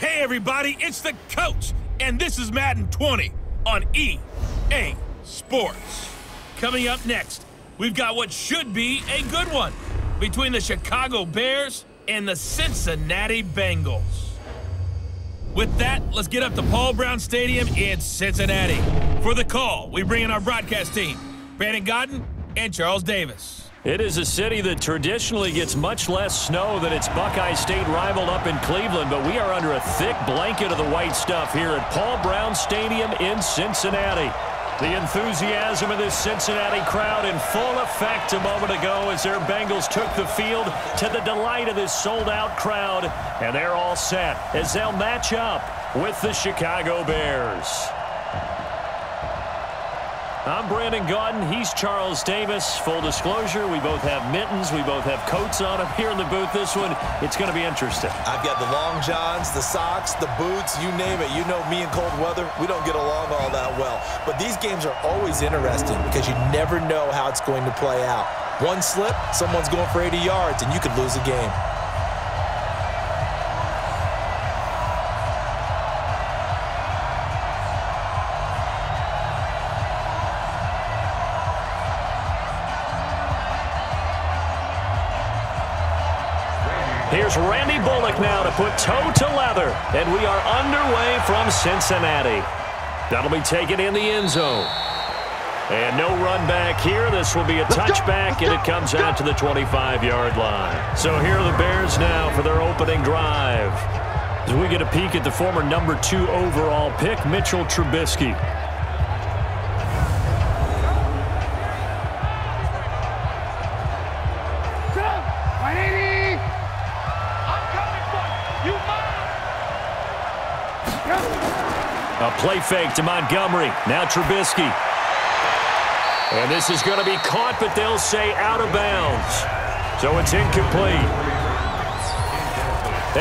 Hey everybody, it's the coach, and this is Madden 20 on EA Sports. Coming up next, we've got what should be a good one between the Chicago Bears and the Cincinnati Bengals. With that, let's get up to Paul Brown Stadium in Cincinnati. For the call, we bring in our broadcast team, Brandon Gaudin and Charles Davis. It is a city that traditionally gets much less snow than its Buckeye State rival up in Cleveland, but we are under a thick blanket of the white stuff here at Paul Brown Stadium in Cincinnati. The enthusiasm of this Cincinnati crowd in full effect a moment ago as their Bengals took the field to the delight of this sold-out crowd. And they're all set as they'll match up with the Chicago Bears. I'm Brandon Gaudin. He's Charles Davis. Full disclosure, we both have mittens. We both have coats on up here in the booth. This one, it's going to be interesting. I've got the long johns, the socks, the boots, you name it. You know me and cold weather, we don't get along all that well. But these games are always interesting because you never know how it's going to play out. One slip, someone's going for 80 yards, and you could lose a game. Here's Randy Bullock now to put toe to leather, and we are underway from Cincinnati. That'll be taken in the end zone. And no run back here. This will be a touchback, and it comes out to the 25-yard line. So here are the Bears now for their opening drive. As we get a peek at the former number 2 overall pick, Mitchell Trubisky. Play fake to Montgomery. Now Trubisky. And this is going to be caught, but they'll say out of bounds. So it's incomplete.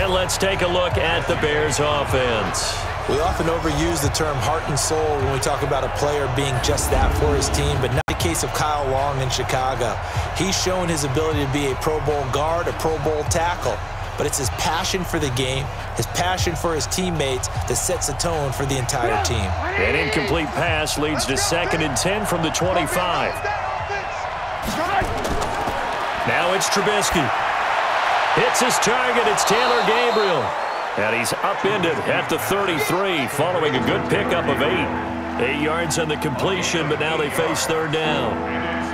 And let's take a look at the Bears' offense. We often overuse the term heart and soul when we talk about a player being just that for his team, but not the case of Kyle Long in Chicago. He's shown his ability to be a Pro Bowl guard, a Pro Bowl tackle. But it's his passion for the game, his passion for his teammates that sets the tone for the entire team. An incomplete pass leads to 2nd and 10 from the 25. Now it's Trubisky. Hits his target, it's Taylor Gabriel. And he's upended at the 33 following a good pickup of 8. 8 yards on the completion, but now they face 3rd down.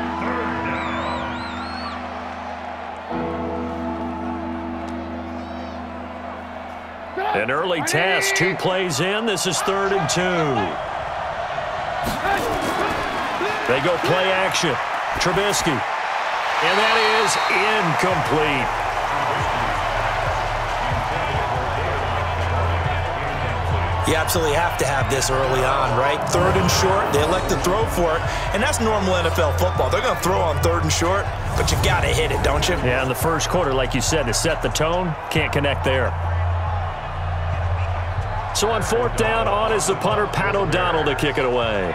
An early test, 2 plays in. This is 3rd and 2. They go play action. Trubisky. And that is incomplete. You absolutely have to have this early on, right? 3rd and short, they elect to throw for it. And that's normal NFL football. They're going to throw on 3rd and short, but you got to hit it, don't you? Yeah, in the first quarter, like you said, to set the tone, can't connect there. So on 4th down, on is the punter, Pat O'Donnell, to kick it away.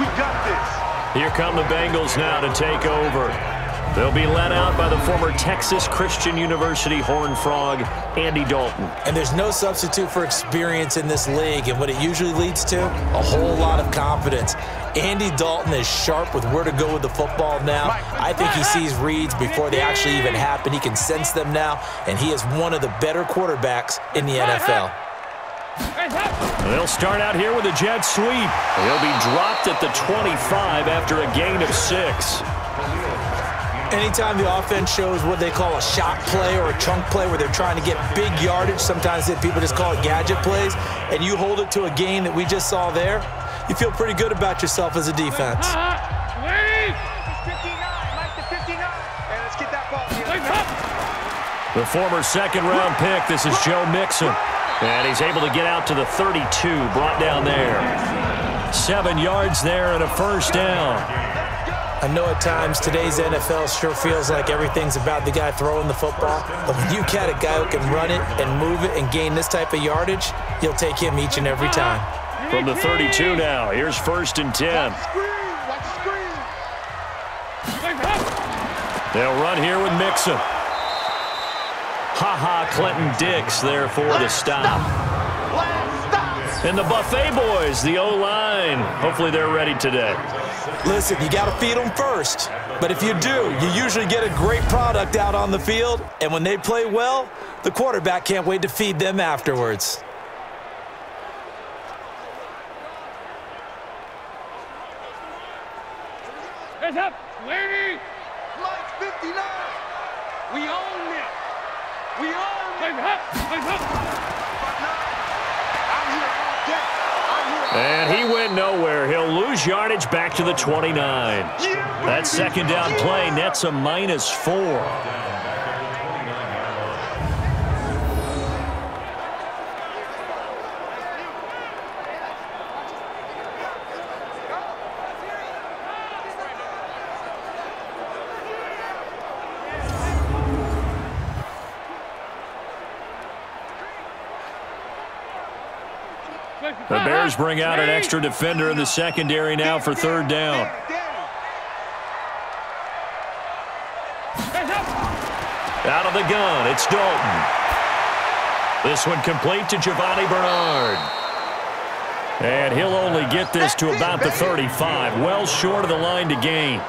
We got this. Here come the Bengals now to take over. They'll be led out by the former Texas Christian University Horned Frog, Andy Dalton. And there's no substitute for experience in this league, and what it usually leads to, a whole lot of confidence. Andy Dalton is sharp with where to go with the football now. I think he sees reads before they actually even happen. He can sense them now, and he is one of the better quarterbacks in the NFL. They'll start out here with a jet sweep. They'll be dropped at the 25 after a gain of 6. Anytime the offense shows what they call a shot play or a chunk play where they're trying to get big yardage, sometimes people just call it gadget plays, and you hold it to a gain that we just saw there, you feel pretty good about yourself as a defense. The former 2nd-round pick, this is Joe Mixon, and he's able to get out to the 32, brought down there. 7 yards there and a 1st down. I know at times today's NFL sure feels like everything's about the guy throwing the football, but when you got a guy who can run it and move it and gain this type of yardage, you'll take him each and every time. from the 32 now. Here's 1st and 10. They'll run here with Mixon. Ha Ha Clinton-Dix there for the stop. And the Buffet Boys, the O-line, hopefully they're ready today. Listen, you got to feed them first. But if you do, you usually get a great product out on the field. And when they play well, the quarterback can't wait to feed them afterwards. It's up. Lady. Like 59. We own it. We own it. And he went nowhere. He'll lose yardage back to the 29. That second down play nets a -4. The Bears bring out an extra defender in the secondary now for 3rd down. Out of the gun, it's Dalton. This one complete to Giovani Bernard. And he'll only get this to about the 35, well short of the line to gain.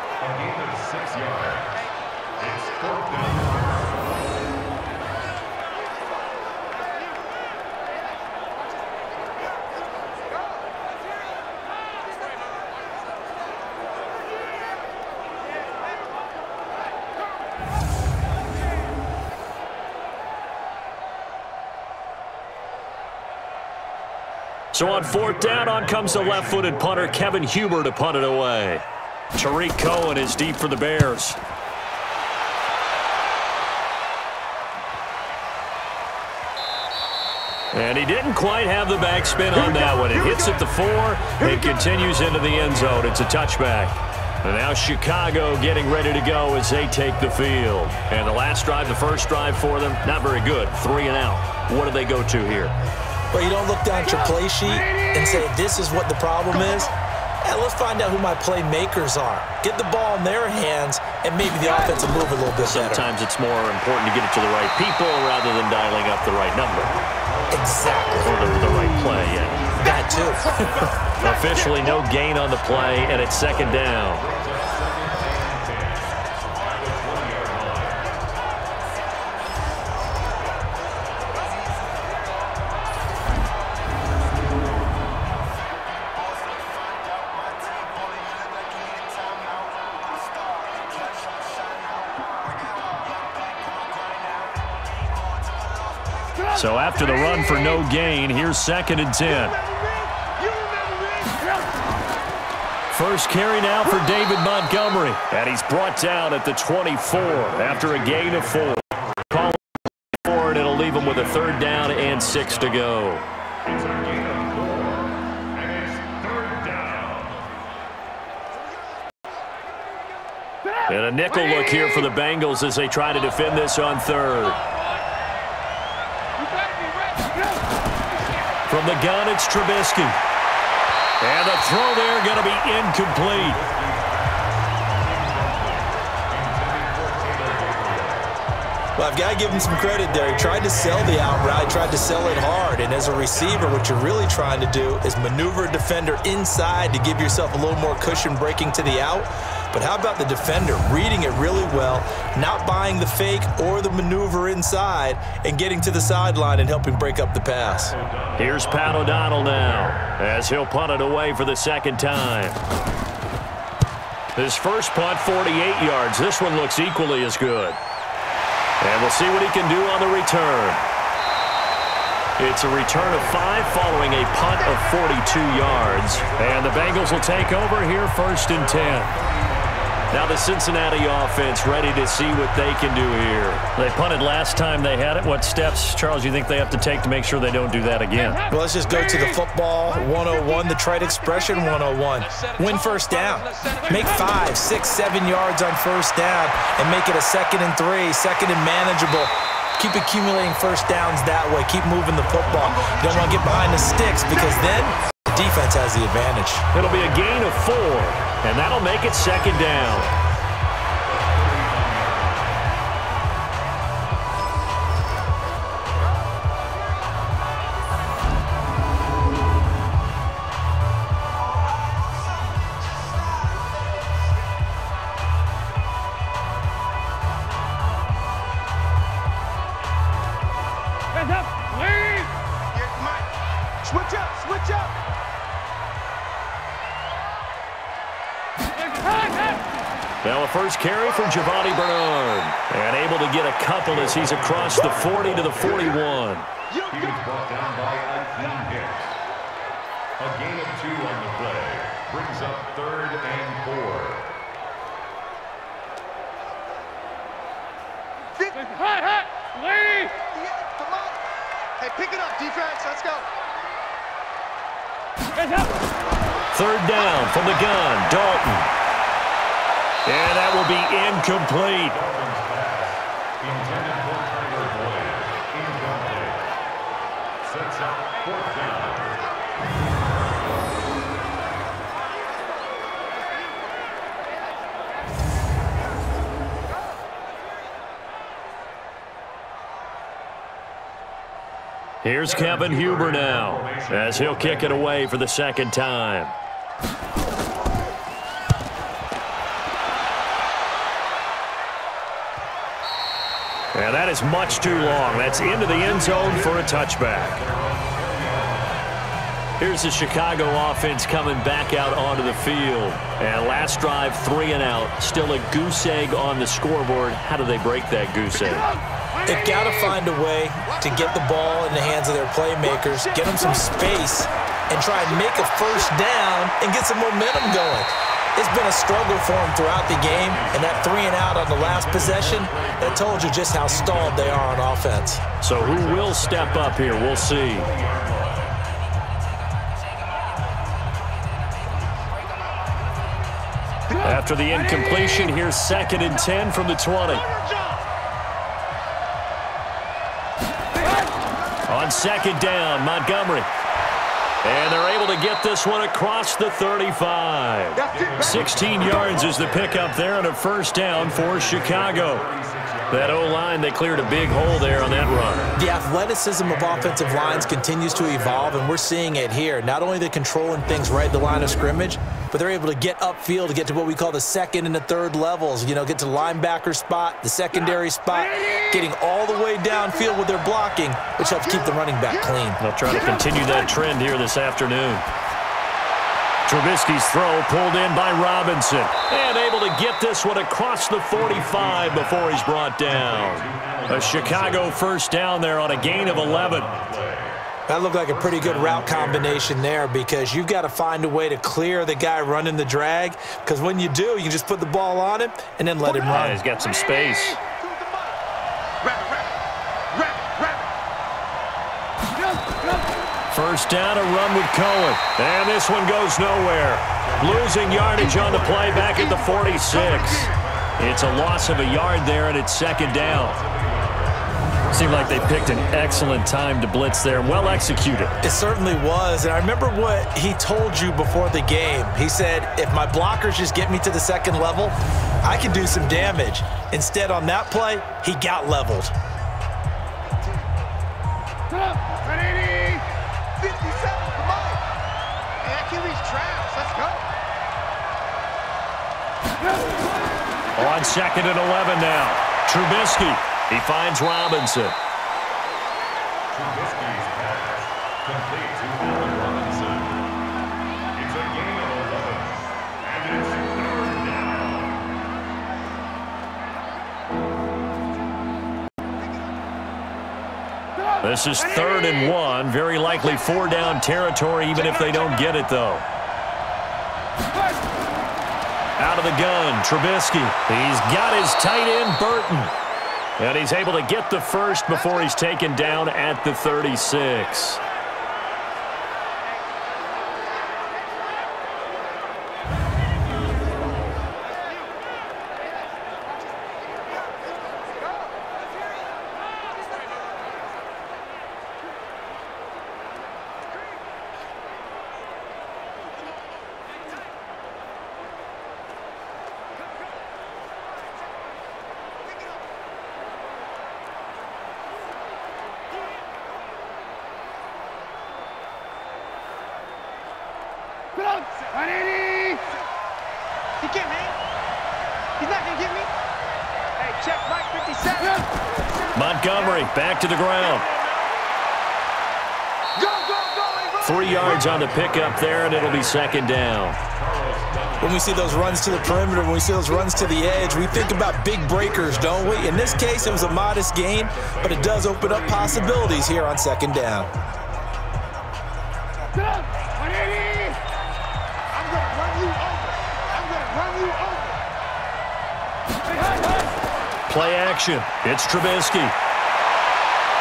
So on 4th down, on comes the left-footed punter, Kevin Huber, to punt it away. Tariq Cohen is deep for the Bears. And he didn't quite have the backspin on that one. It hits at the 4. It continues into the end zone. It's a touchback. And now Chicago getting ready to go as they take the field. And the last drive, the first drive for them, not very good. 3 and out. What do they go to here? Well, you don't look down at your play sheet and say, this is what the problem is. Yeah, let's find out who my playmakers are. Get the ball in their hands, and maybe the offense will move a little bit better. Sometimes it's more important to get it to the right people rather than dialing up the right number. Exactly. Or the right play, yeah. That, too. Officially, no gain on the play, and it's 2nd down. So after the run for no gain, here's 2nd and 10. First carry now for David Montgomery. And he's brought down at the 24 after a gain of 4. Call forward, it'll leave him with a 3rd down and 6 to go. And a nickel look here for the Bengals as they try to defend this on 3rd. From the gun, it's Trubisky. And the throw there going to be incomplete. Well, I've got to give him some credit there. He tried to sell the out route, tried to sell it hard. And as a receiver, what you're really trying to do is maneuver a defender inside to give yourself a little more cushion breaking to the out. But how about the defender reading it really well, not buying the fake or the maneuver inside, and getting to the sideline and helping break up the pass? Here's Pat O'Donnell now as he'll punt it away for the 2nd time. His first punt, 48 yards. This one looks equally as good. And we'll see what he can do on the return. It's a return of 5 following a punt of 42 yards. And the Bengals will take over here, 1st and 10. Now the Cincinnati offense ready to see what they can do here. They punted last time they had it. What steps, Charles, you think they have to take to make sure they don't do that again? Well, let's just go to the football 101, the trite expression 101. Win 1st down. Make 5, 6, 7 yards on 1st down and make it a 2nd and 3, 2nd and manageable. Keep accumulating 1st downs that way. Keep moving the football. You don't want to get behind the sticks because then The defense has the advantage. It'll be a gain of 4, and that'll make it 2nd down. Carry from Giovani Bernard, and able to get a couple as he's across the 40 to the 41. He was brought down by Akiem Hicks. A gain of 2 on the play brings up 3rd and 4. Come on. Hey, pick it up, defense. Let's go. 3rd down from the gun, Dalton. And that will be incomplete. Here's Kevin Huber now, as he'll kick it away for the 2nd time. And that is much too long. That's into the end zone for a touchback. Here's the Chicago offense coming back out onto the field. And last drive, 3 and out. Still a goose egg on the scoreboard. How do they break that goose egg? They've got to find a way to get the ball in the hands of their playmakers, get them some space, and try and make a 1st down and get some momentum going. It's been a struggle for them throughout the game, and that 3 and out on the last possession, that told you just how stalled they are on offense. So who will step up here? We'll see. After the incompletion, here's 2nd and 10 from the 20. On 2nd down, Montgomery. And they're able to get this one across the 35. 16 yards is the pickup there and a 1st down for Chicago. That O-line, they cleared a big hole there on that run. The athleticism of offensive lines continues to evolve, and we're seeing it here. Not only they're controlling things right at the line of scrimmage, but they're able to get upfield to get to what we call the 2nd and 3rd levels. You know, get to the linebacker spot, the secondary spot, getting all the way downfield with their blocking, which helps keep the running back clean. They'll try to continue that trend here this afternoon. Trubisky's throw pulled in by Robinson, and able to get this one across the 45 before he's brought down. A Chicago 1st down there on a gain of 11. That looked like a pretty good route combination there, because you've got to find a way to clear the guy running the drag, because when you do, you can just put the ball on him and then let him run. He's got some space. First down, a run with Cohen. And this one goes nowhere. Losing yardage on the play back at the 46. It's a loss of a yard there, and it's 2nd down. Seemed like they picked an excellent time to blitz there. Well executed. It certainly was. And I remember what he told you before the game. He said, if my blockers just get me to the 2nd level, I can do some damage. Instead, on that play, he got leveled. On 2nd and 11 now. Trubisky. He finds Robinson. Trubisky's pass complete to Allen Robinson. It's a gain of 11, and it's 3rd down. This is 3rd and 1. Very likely 4-down territory, even if they don't get it, though. Out of the gun, Trubisky. He's got his tight end, Burton. And he's able to get the 1st before he's taken down at the 36. He can't hang. He's not going to get me. Hey, check Mike 57. Montgomery back to the ground. Go, go, go. 3 yards on the pickup there, and it'll be second down. When we see those runs to the perimeter, when we see those runs to the edge, we think about big breakers, don't we? In this case, it was a modest gain, but it does open up possibilities here on second down. Get up. I'm going to run you over. I'm going to run you over. Play action. It's Trubisky.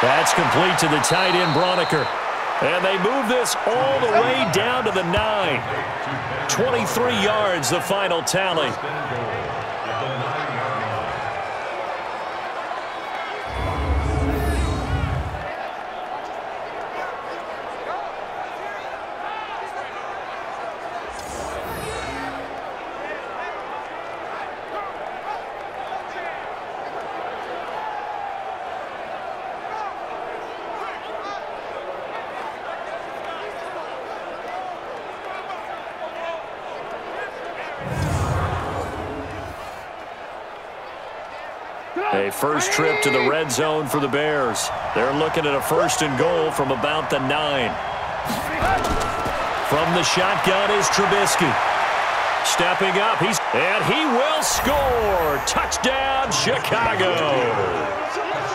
That's complete to the tight end, Broniker. And they move this all the way down to the 9. 23 yards, the final tally. A first trip to the red zone for the Bears. They're looking at a first and goal from about the 9. From the shotgun is Trubisky. Stepping up, and he will score. Touchdown, Chicago.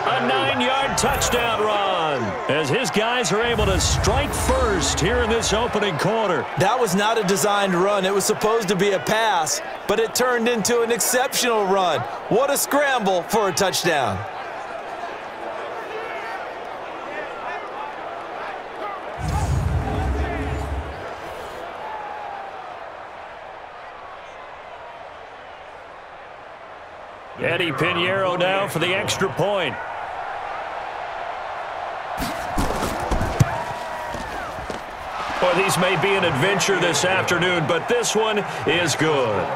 A 9-yard touchdown run as his guys are able to strike first here in this opening quarter. That was not a designed run. It was supposed to be a pass, but it turned into an exceptional run. What a scramble for a touchdown. Eddy Piñeiro now for the extra point. Boy, these may be an adventure this afternoon, but this one is good.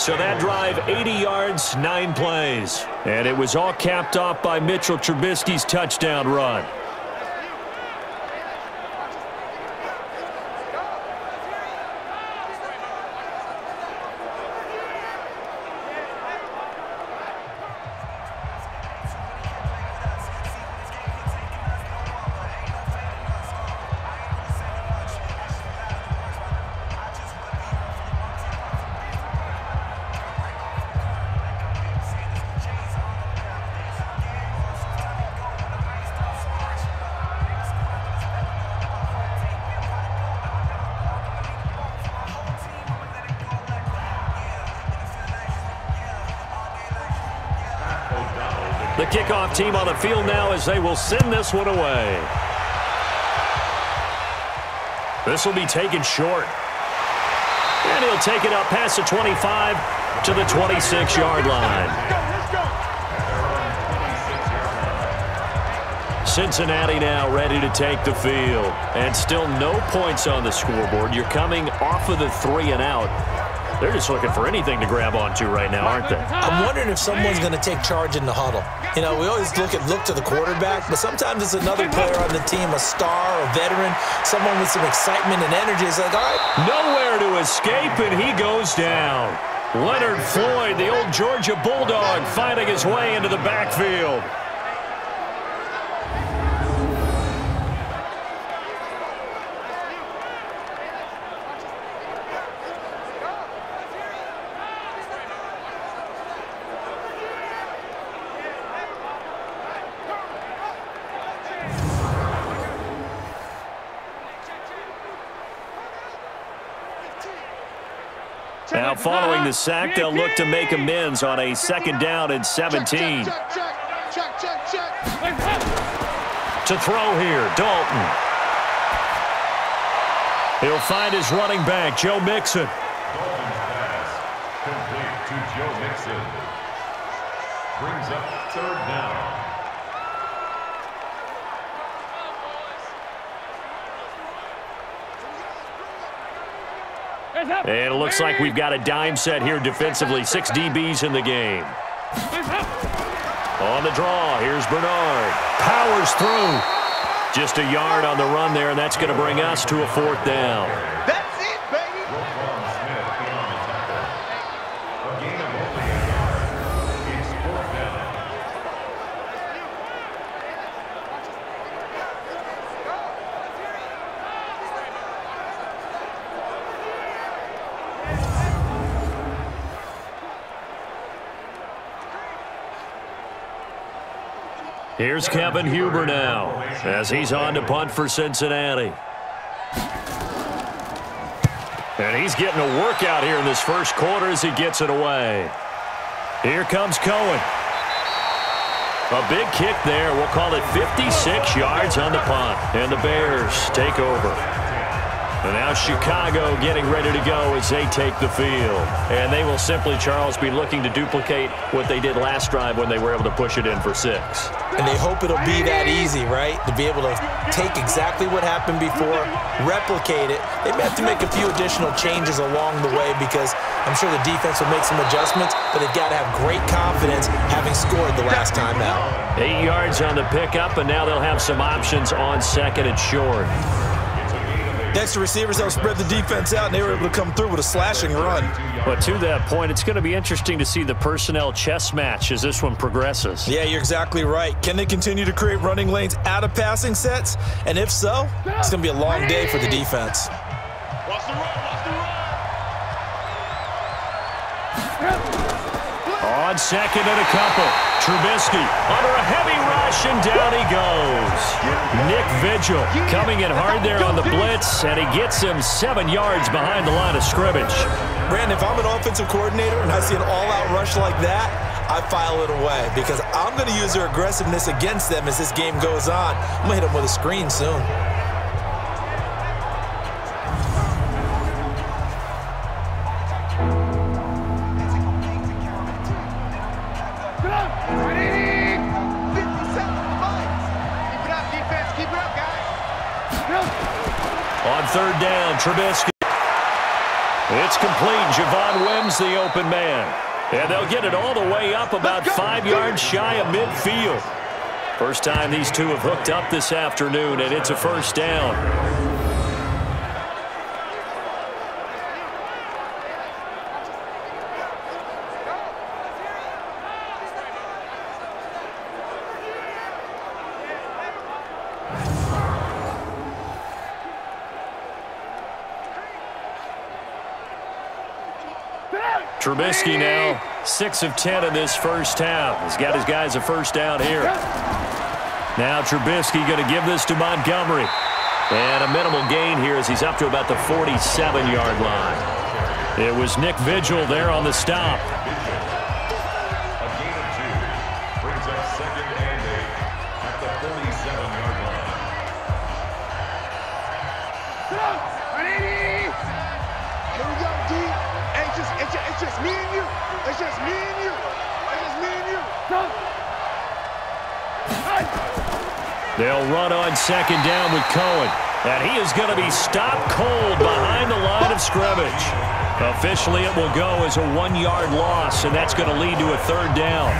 So that drive, 80 yards, 9 plays. And it was all capped off by Mitchell Trubisky's touchdown run. The kickoff team on the field now as they will send this one away. This will be taken short. And he'll take it up past the 25 to the 26-yard line. Cincinnati now ready to take the field. And still no points on the scoreboard. You're coming off of the 3-and-out. They're just looking for anything to grab onto right now, aren't they? I'm wondering if someone's going to take charge in the huddle. You know, we always look to the quarterback, but sometimes it's another player on the team, a star, a veteran, someone with some excitement and energy. It's like, all right. Nowhere to escape, and he goes down. Leonard Floyd, the old Georgia Bulldog, finding his way into the backfield. Now following the sack, they'll look to make amends on a second down and 17. To throw here, Dalton. He'll find his running back, Joe Mixon. Complete to Joe Mixon. Brings up third down. And it looks like we've got a dime set here defensively. 6 DBs in the game. On the draw, here's Bernard. Powers through. Just a yard on the run there, and that's going to bring us to a 4th down. That's it, baby. Here's Kevin Huber now as he's on to punt for Cincinnati. And he's getting a workout here in this first quarter as he gets it away. Here comes Cohen. A big kick there. We'll call it 56 yards on the punt. And the Bears take over. And now Chicago getting ready to go as they take the field. And they will simply, Charles, be looking to duplicate what they did last drive when they were able to push it in for 6. And they hope it'll be that easy, right? To be able to take exactly what happened before, replicate it. They may have to make a few additional changes along the way because I'm sure the defense will make some adjustments, but they've got to have great confidence having scored the last time out. 8 yards on the pickup, and now they'll have some options on second and short. Next to receivers, they'll spread the defense out, and they were able to come through with a slashing run. But to that point, it's going to be interesting to see the personnel chess match as this one progresses. Yeah, you're exactly right. Can they continue to create running lanes out of passing sets? And if so, it's going to be a long day for the defense. Watch the run, watch the run. On second and a couple, Trubisky under a heavy rush, and down he goes. Nick Vigil coming in hard there on the blitz, and he gets him 7 yards behind the line of scrimmage. Brandon, if I'm an offensive coordinator and I see an all-out rush like that, I file it away because I'm going to use their aggressiveness against them as this game goes on. I'm going to hit them with a screen soon. Third down, Trubisky. It's complete. Javon Wims, the open man. And they'll get it all the way up about 5 yards shy of midfield. First time these two have hooked up this afternoon, and it's a first down. Trubisky now 6 of 10 in this first half. He's got his guys a first down here. Now Trubisky going to give this to Montgomery. And a minimal gain here as he's up to about the 47-yard line. It was Nick Vigil there on the stop. They'll run on second down with Cohen. And he is going to be stopped cold behind the line of scrimmage. Officially, it will go as a 1-yard loss, and that's going to lead to a third down.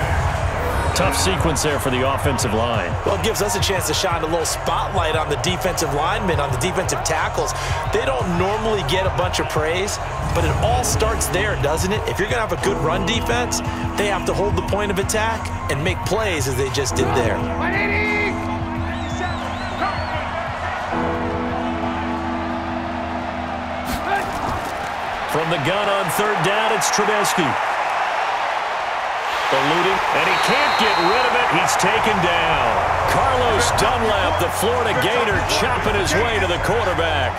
Tough sequence there for the offensive line. Well, it gives us a chance to shine a little spotlight on the defensive linemen, on the defensive tackles. They don't normally get a bunch of praise, but it all starts there, doesn't it? If you're going to have a good run defense, they have to hold the point of attack and make plays as they just did there. From the gun on third down, it's Trubisky. Eluding, and he can't get rid of it. He's taken down. Carlos Dunlap, the Florida Gator, chopping his way to the quarterback.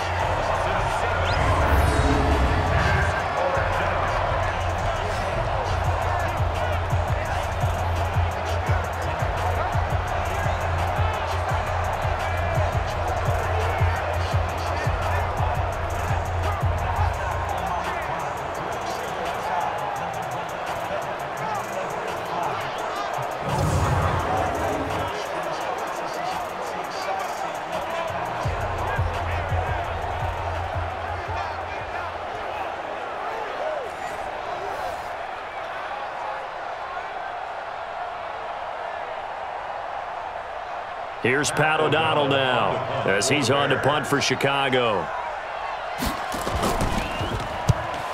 Here's Pat O'Donnell now as he's on to punt for Chicago.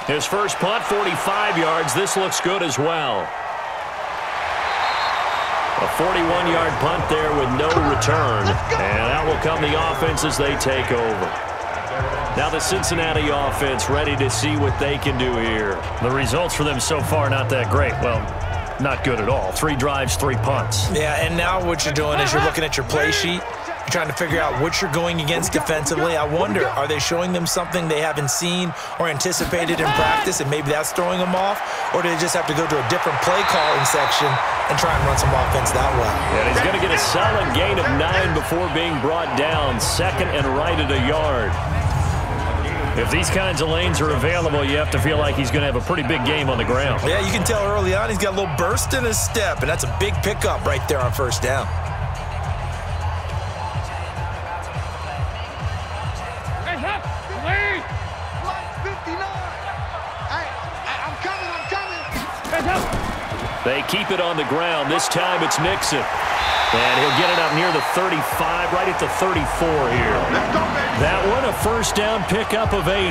His first punt, 45 yards. This looks good as well. A 41-yard punt there with no return. And out will come the offense as they take over. Now the Cincinnati offense ready to see what they can do here. The results for them so far not that great. Well, not good at all. 3 drives, 3 punts. Yeah, and now what you're doing is you're looking at your play sheet. You're trying to figure out what you're going against defensively. I wonder, are they showing them something they haven't seen or anticipated in practice, and maybe that's throwing them off? Or do they just have to go to a different play calling section and try and run some offense that way? And he's going to get a solid gain of 9 before being brought down. Second and right at a yard. If these kinds of lanes are available, you have to feel like he's going to have a pretty big game on the ground. Yeah, you can tell early on he's got a little burst in his step, and that's a big pickup right there on first down. They keep it on the ground. This time it's Mixon. And he'll get it up near the 35, right at the 34 here. That one, a first down pickup of 8.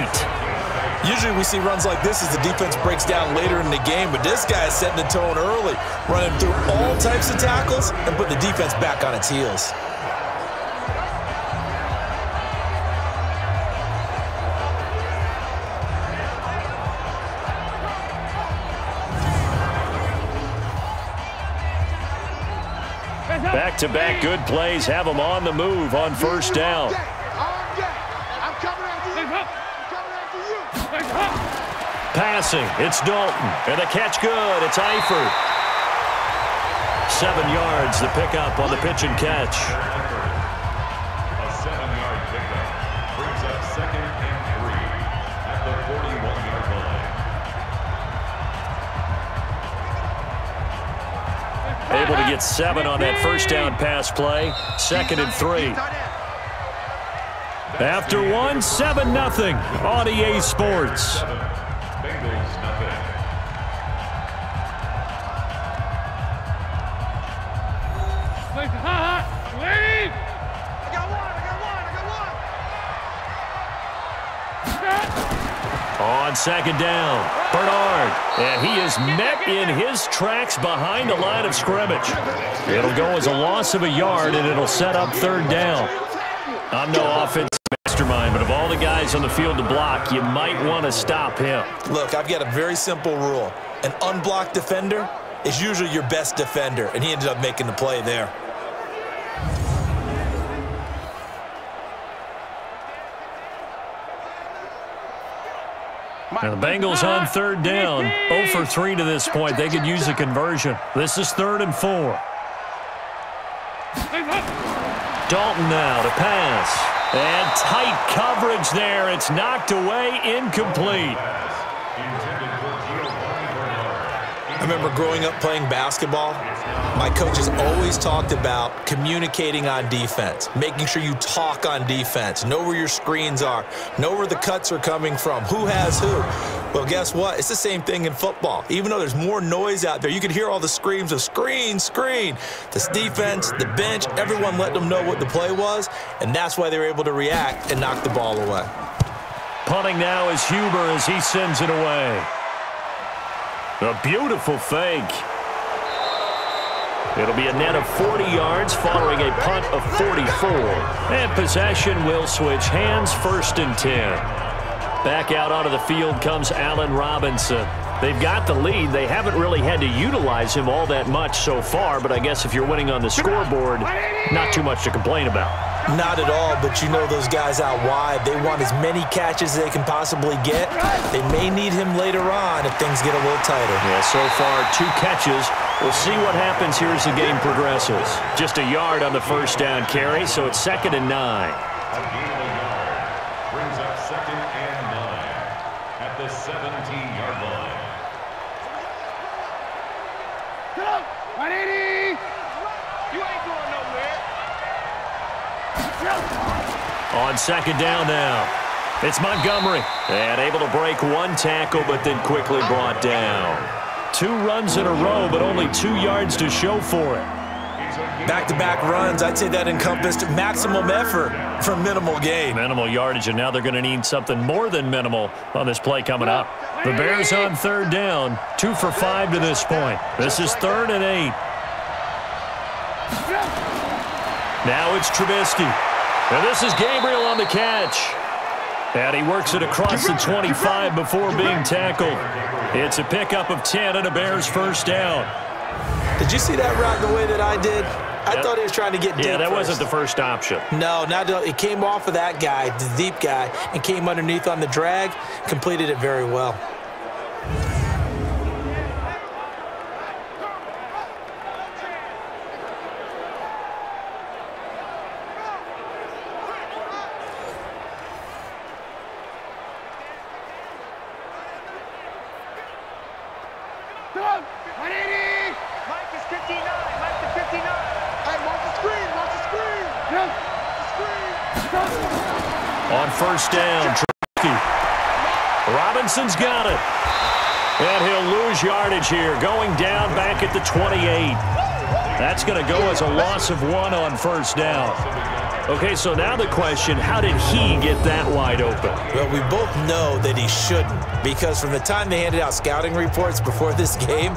Usually we see runs like this as the defense breaks down later in the game, but this guy is setting the tone early, running through all types of tackles and putting the defense back on its heels. Back-to-back good plays have them on the move on first down. I'm coming after you. Passing, it's Dalton. And the catch good, it's Eifert. 7 yards, the pickup on the pitch and catch. A 7-yard pickup brings up 2nd and 3 at the 41-yard line. Able to get 7 on that first down pass play. 2nd and 3. After 1, 7-0 on EA Sports. On 2nd down, Bernard, and he is met in his tracks behind the line of scrimmage. It'll go as a loss of a yard, and it'll set up 3rd down. I'm no offense mastermind, but of all the guys on the field to block, you might want to stop him. Look, I've got a very simple rule. An unblocked defender is usually your best defender, and he ended up making the play there. Now the Bengals on 3rd down, 0 for 3 to this point. They could use a conversion. This is 3rd and 4. Dalton now to pass. And tight coverage there. It's knocked away, incomplete. I remember growing up playing basketball. My coaches always talked about communicating on defense, making sure you talk on defense, know where your screens are, know where the cuts are coming from, who has who. Well, guess what? It's the same thing in football. Even though there's more noise out there, you can hear all the screams of screen, screen. This defense, the bench, everyone let them know what the play was, and that's why they were able to react and knock the ball away. Punting now is Huber as he sends it away. A beautiful fake. It'll be a net of 40 yards following a punt of 44. And possession will switch hands, 1st and 10. Back out onto the field comes Allen Robinson. They've got the lead. They haven't really had to utilize him all that much so far, but I guess if you're winning on the scoreboard, not too much to complain about. Not at all, but you know those guys out wide. They want as many catches as they can possibly get. They may need him later on if things get a little tighter. Yeah, so far 2 catches. We'll see what happens here as the game progresses. Just a yard on the first down carry, so it's 2nd and 9. A gain of a yard brings up 2nd and 9 at the 17-yard line. Get up, 180! You ain't going nowhere. On 2nd down now, it's Montgomery. And able to break 1 tackle, but then quickly brought down. 2 runs in a row, but only 2 yards to show for it. Back-to-back runs, I'd say that encompassed maximum effort for minimal gain. Minimal yardage, and now they're going to need something more than minimal on this play coming up. The Bears on 3rd down, 2 for 5 to this point. This is 3rd and 8. Now it's Trubisky. And this is Gabriel on the catch. And he works it across the 25 before being tackled. It's a pickup of 10 and a Bears 1st down. Did you see that route the way that I did? I thought he was trying to get deep. Yeah, that wasn't the first option. No, not it came off of that guy, the deep guy, and came underneath on the drag, completed it very well. First down, Trubisky. Robinson's got it. And he'll lose yardage here, going down back at the 28. That's going to go as a loss of 1 on first down. Okay, so now the question, how did he get that wide open? Well, we both know that he shouldn't, because from the time they handed out scouting reports before this game,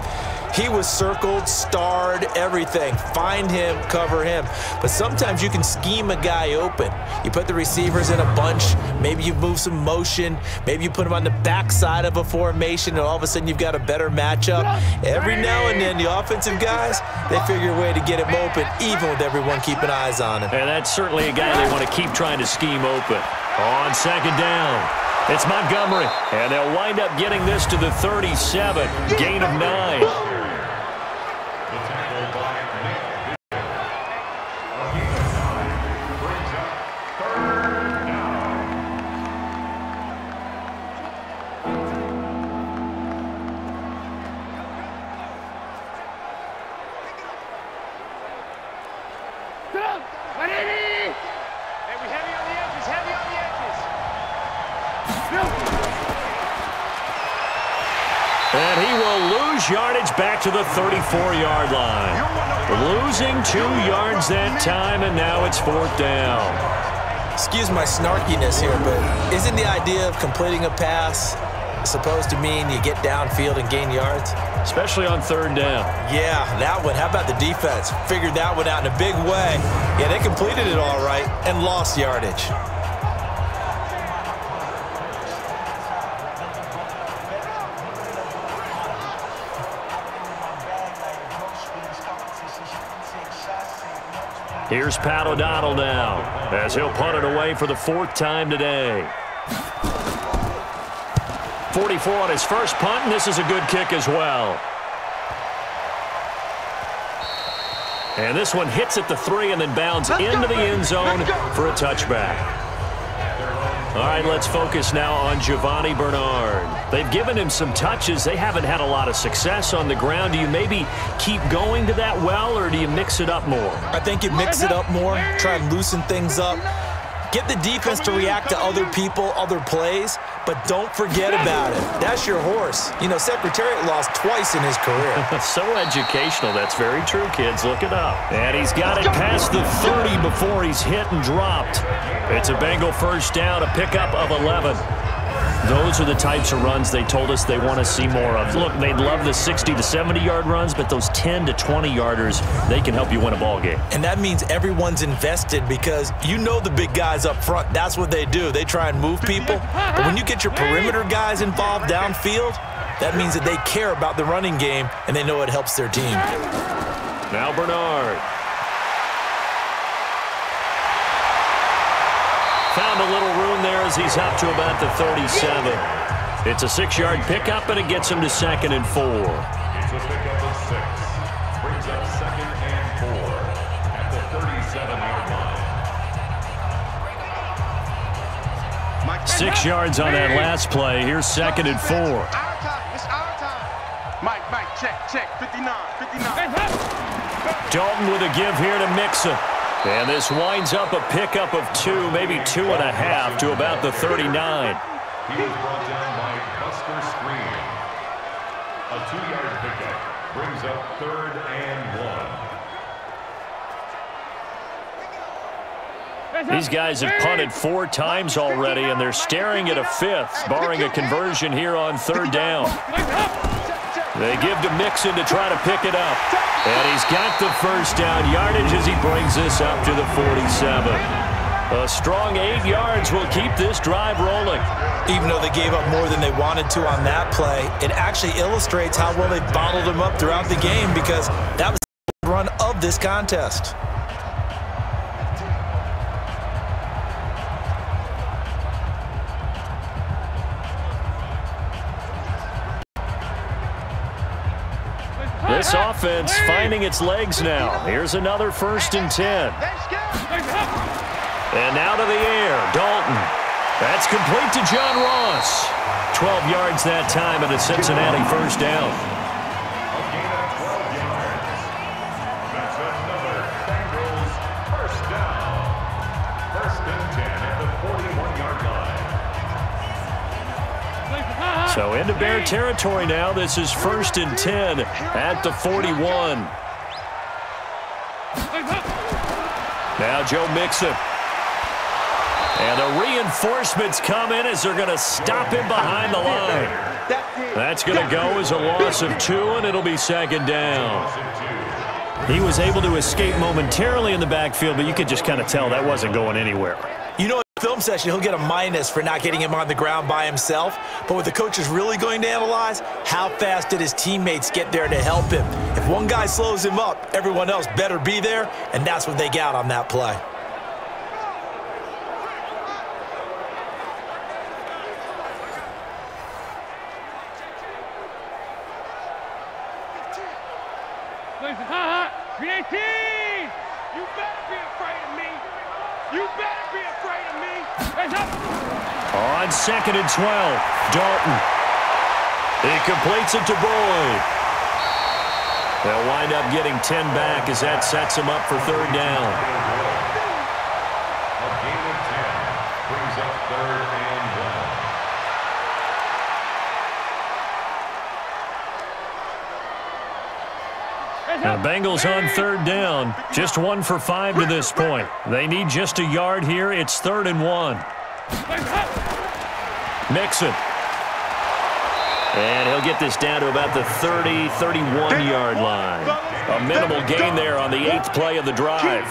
he was circled, starred, everything. Find him, cover him. But sometimes you can scheme a guy open. You put the receivers in a bunch. Maybe you move some motion. Maybe you put him on the backside of a formation, and all of a sudden you've got a better matchup. Every now and then, the offensive guys, they figure a way to get him open, even with everyone keeping eyes on him. And that's certainly a guy they want to keep trying to scheme open. On second down, it's Montgomery, and they'll wind up getting this to the 37, gain of 9. Back to the 34-yard line. Losing 2 yards that time, and now it's fourth down. Excuse my snarkiness here, but isn't the idea of completing a pass supposed to mean you get downfield and gain yards? Especially on third down. Yeah, that one. How about the defense? Figured that one out in a big way. Yeah, they completed it all right and lost yardage. Here's Pat O'Donnell now, as he'll punt it away for the 4th time today. 44 on his first punt, and this is a good kick as well. And this one hits at the 3 and then bounds into the end zone for a touchback. All right, let's focus now on Giovani Bernard. They've given him some touches. They haven't had a lot of success on the ground. Do you maybe keep going to that well, or do you mix it up more? I think you mix it up more, try and loosen things up. Get the defense to react to other people, other plays, but don't forget about it. That's your horse. You know, Secretariat lost twice in his career. So educational. That's very true, kids. Look it up. And he's got it past the 30 before he's hit and dropped. It's a Bengal first down, a pickup of 11. Those are the types of runs they told us they want to see more of. Look, they'd love the 60 to 70-yard runs, but those 10 to 20-yarders, they can help you win a ball game. And that means everyone's invested, because you know the big guys up front. That's what they do. They try and move people. But when you get your perimeter guys involved downfield, that means that they care about the running game, and they know it helps their team. Now Bernard. Found a little room there as he's up to about the 37. It's a 6-yard pickup, and it gets him to 2nd and 4. It's a pickup of 6. Brings up 2nd and 4 at the 37-yard line. 6 yards on that last play. Here's 2nd and 4. Our time. It's our time. Mike, check. 59. Dalton with a give here to Mixon. And this winds up a pickup of 2, maybe 2.5 to about the 39. He was brought down by Buster Screen. A 2-yard pickup brings up 3rd and 1. These guys have punted 4 times already, and they're staring at a 5th, barring a conversion here on 3rd down. They give to Mixon to try to pick it up. And he's got the first down yardage as he brings this up to the 47. A strong 8 yards will keep this drive rolling. Even though they gave up more than they wanted to on that play, it actually illustrates how well they bottled him up throughout the game, because that was run of this contest. This offense finding its legs now. Here's another 1st and 10. And out of the air, Dalton. That's complete to John Ross. 12 yards that time, and a Cincinnati 1st down. So into Bear territory now. This is 1st and 10 at the 41. Now Joe Mixon. And the reinforcements come in as they're going to stop him behind the line. That's going to go as a loss of 2, and it'll be 2nd down. He was able to escape momentarily in the backfield, but you could just kind of tell that wasn't going anywhere. You know, film session, he'll get a minus for not getting him on the ground by himself. But what the coach is really going to analyze, how fast did his teammates get there to help him? If one guy slows him up, everyone else better be there, and that's what they got on that play. You better be afraid of me. You better be afraid of me. On 2nd and 12, Dalton. He completes it to Boyd. They'll wind up getting 10 back as that sets him up for 3rd down. A gain of 10 brings up 3rd and 1. The Bengals on 3rd down, just 1 for 5 to this point. They need just a yard here. It's 3rd and 1. Mixon. And he'll get this down to about the 30, 31-yard line. A minimal gain there on the 8th play of the drive.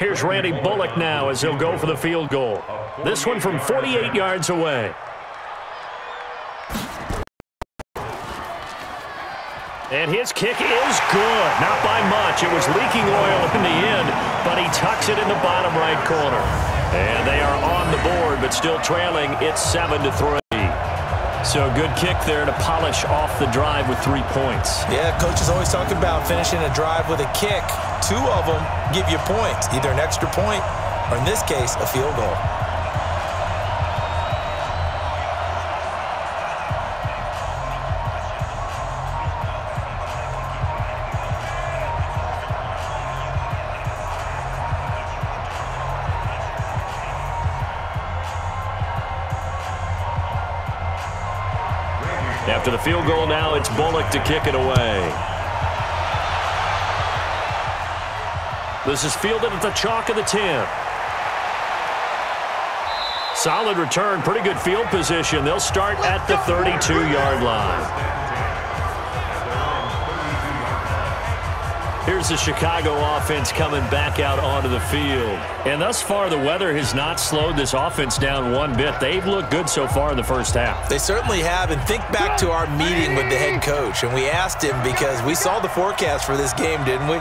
Here's Randy Bullock now as he'll go for the field goal. This one from 48 yards away. And his kick is good. Not by much. It was leaking oil in the end, but he tucks it in the bottom right corner. And they are on the board, but still trailing. It's 7-3. So good kick there to polish off the drive with 3 points. Yeah, coaches always talk about finishing a drive with a kick. 2 of them give you points, either an extra point or, in this case, a field goal. After the field goal now, it's Bullock to kick it away. This is fielded at the chalk of the 10. Solid return, pretty good field position. They'll start at the 32-yard line. Here's the Chicago offense coming back out onto the field. And thus far, the weather has not slowed this offense down one bit. They've looked good so far in the 1st half. They certainly have. And think back to our meeting with the head coach. And we asked him, because we saw the forecast for this game, didn't we?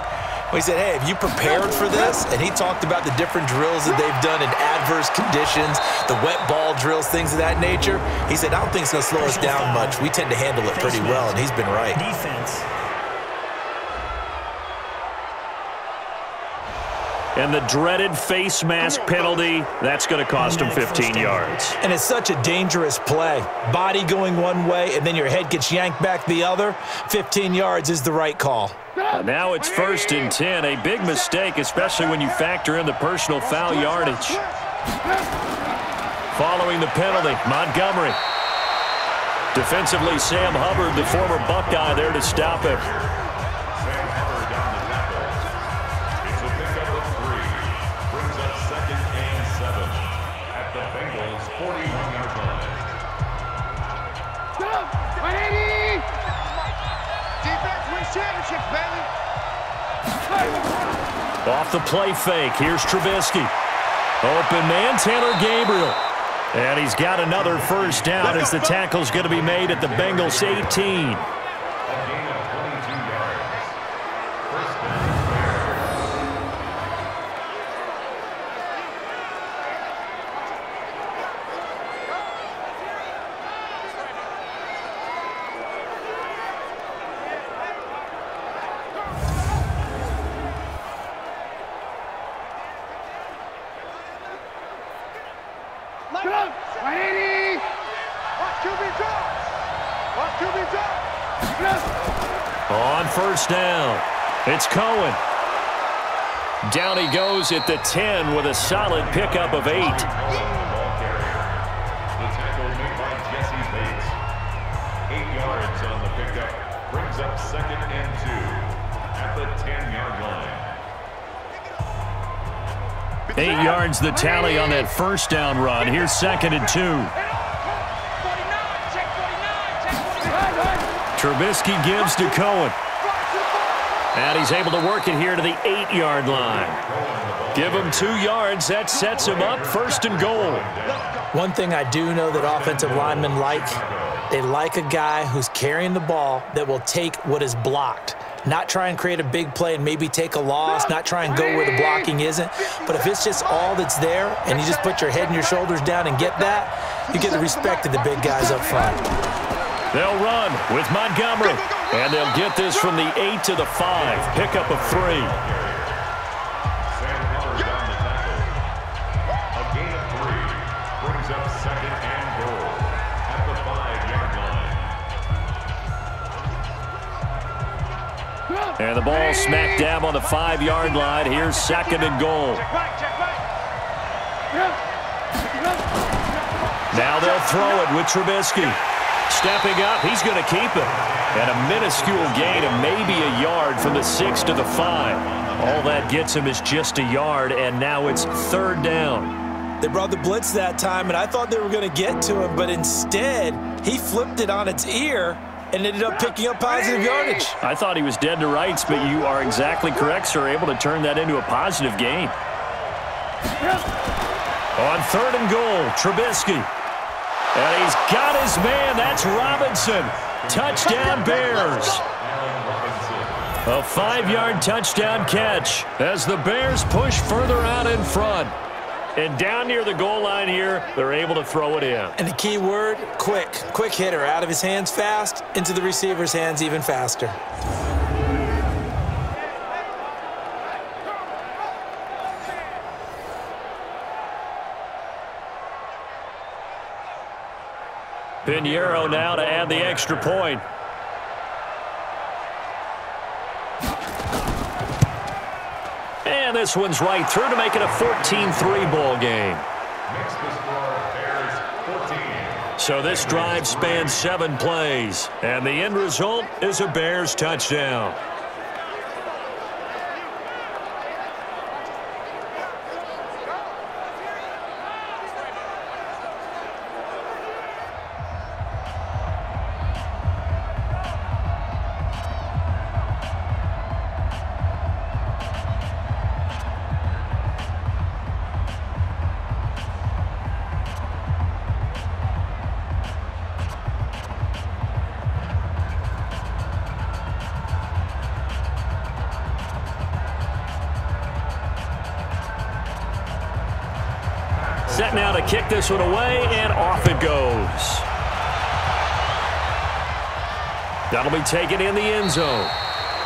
We said, hey, have you prepared for this? And he talked about the different drills that they've done in adverse conditions, the wet ball drills, things of that nature. He said, I don't think it's going to slow us down much. We tend to handle it pretty well, and he's been right. Defense. And the dreaded face mask penalty, that's going to cost him 15 yards. And it's such a dangerous play. Body going one way, and then your head gets yanked back the other. 15 yards is the right call. Now it's 1st and 10. A big mistake, especially when you factor in the personal foul yardage. Following the penalty, Montgomery. Defensively, Sam Hubbard, the former Buckeye, there to stop him. 180! Defense wins championships, baby! Off the play fake, here's Trubisky. Open man, Taylor Gabriel. And he's got another first down as the tackle's going to be made at the Bengals' 18. It's Cohen. Down he goes at the 10 with a solid pickup of 8. Eight yards the tally on that first down run. Here's 2nd and 2. Trubisky gives to Cohen. And he's able to work it here to the 8-yard line. Give him 2 yards. That sets him up 1st and goal. One thing I do know that offensive linemen like, they like a guy who's carrying the ball that will take what is blocked. Not try and create a big play and maybe take a loss, not try and go where the blocking isn't. But if it's just all that's there and you just put your head and your shoulders down and get that, you get the respect of the big guys up front. They'll run with Montgomery, and they'll get this from the 8 to the 5. Pickup of 3. A gain of 3 brings up 2nd and goal at the 5-yard line. And the ball smack dab on the 5-yard line. Here's 2nd and goal. Now they'll throw it with Trubisky. Stepping up, he's going to keep it. And a minuscule gain of maybe a yard from the 6 to the 5. All that gets him is just a yard, and now it's 3rd down. They brought the blitz that time, and I thought they were going to get to him, but instead he flipped it on its ear and ended up picking up positive yardage. I thought he was dead to rights, but you are exactly correct, sir. Able to turn that into a positive gain. On 3rd and goal, Trubisky. And he's got his man. That's Robinson. Touchdown Bears. A 5-yard touchdown catch as the Bears push further out in front. And down near the goal line here, they're able to throw it in. And the key word, quick. Quick hitter. Out of his hands fast, into the receiver's hands even faster. Piñeiro now to add the extra point. And this one's right through to make it a 14-3 ball game. So this drive spans 7 plays, and the end result is a Bears touchdown. Set now to kick this one away, and off it goes. That'll be taken in the end zone.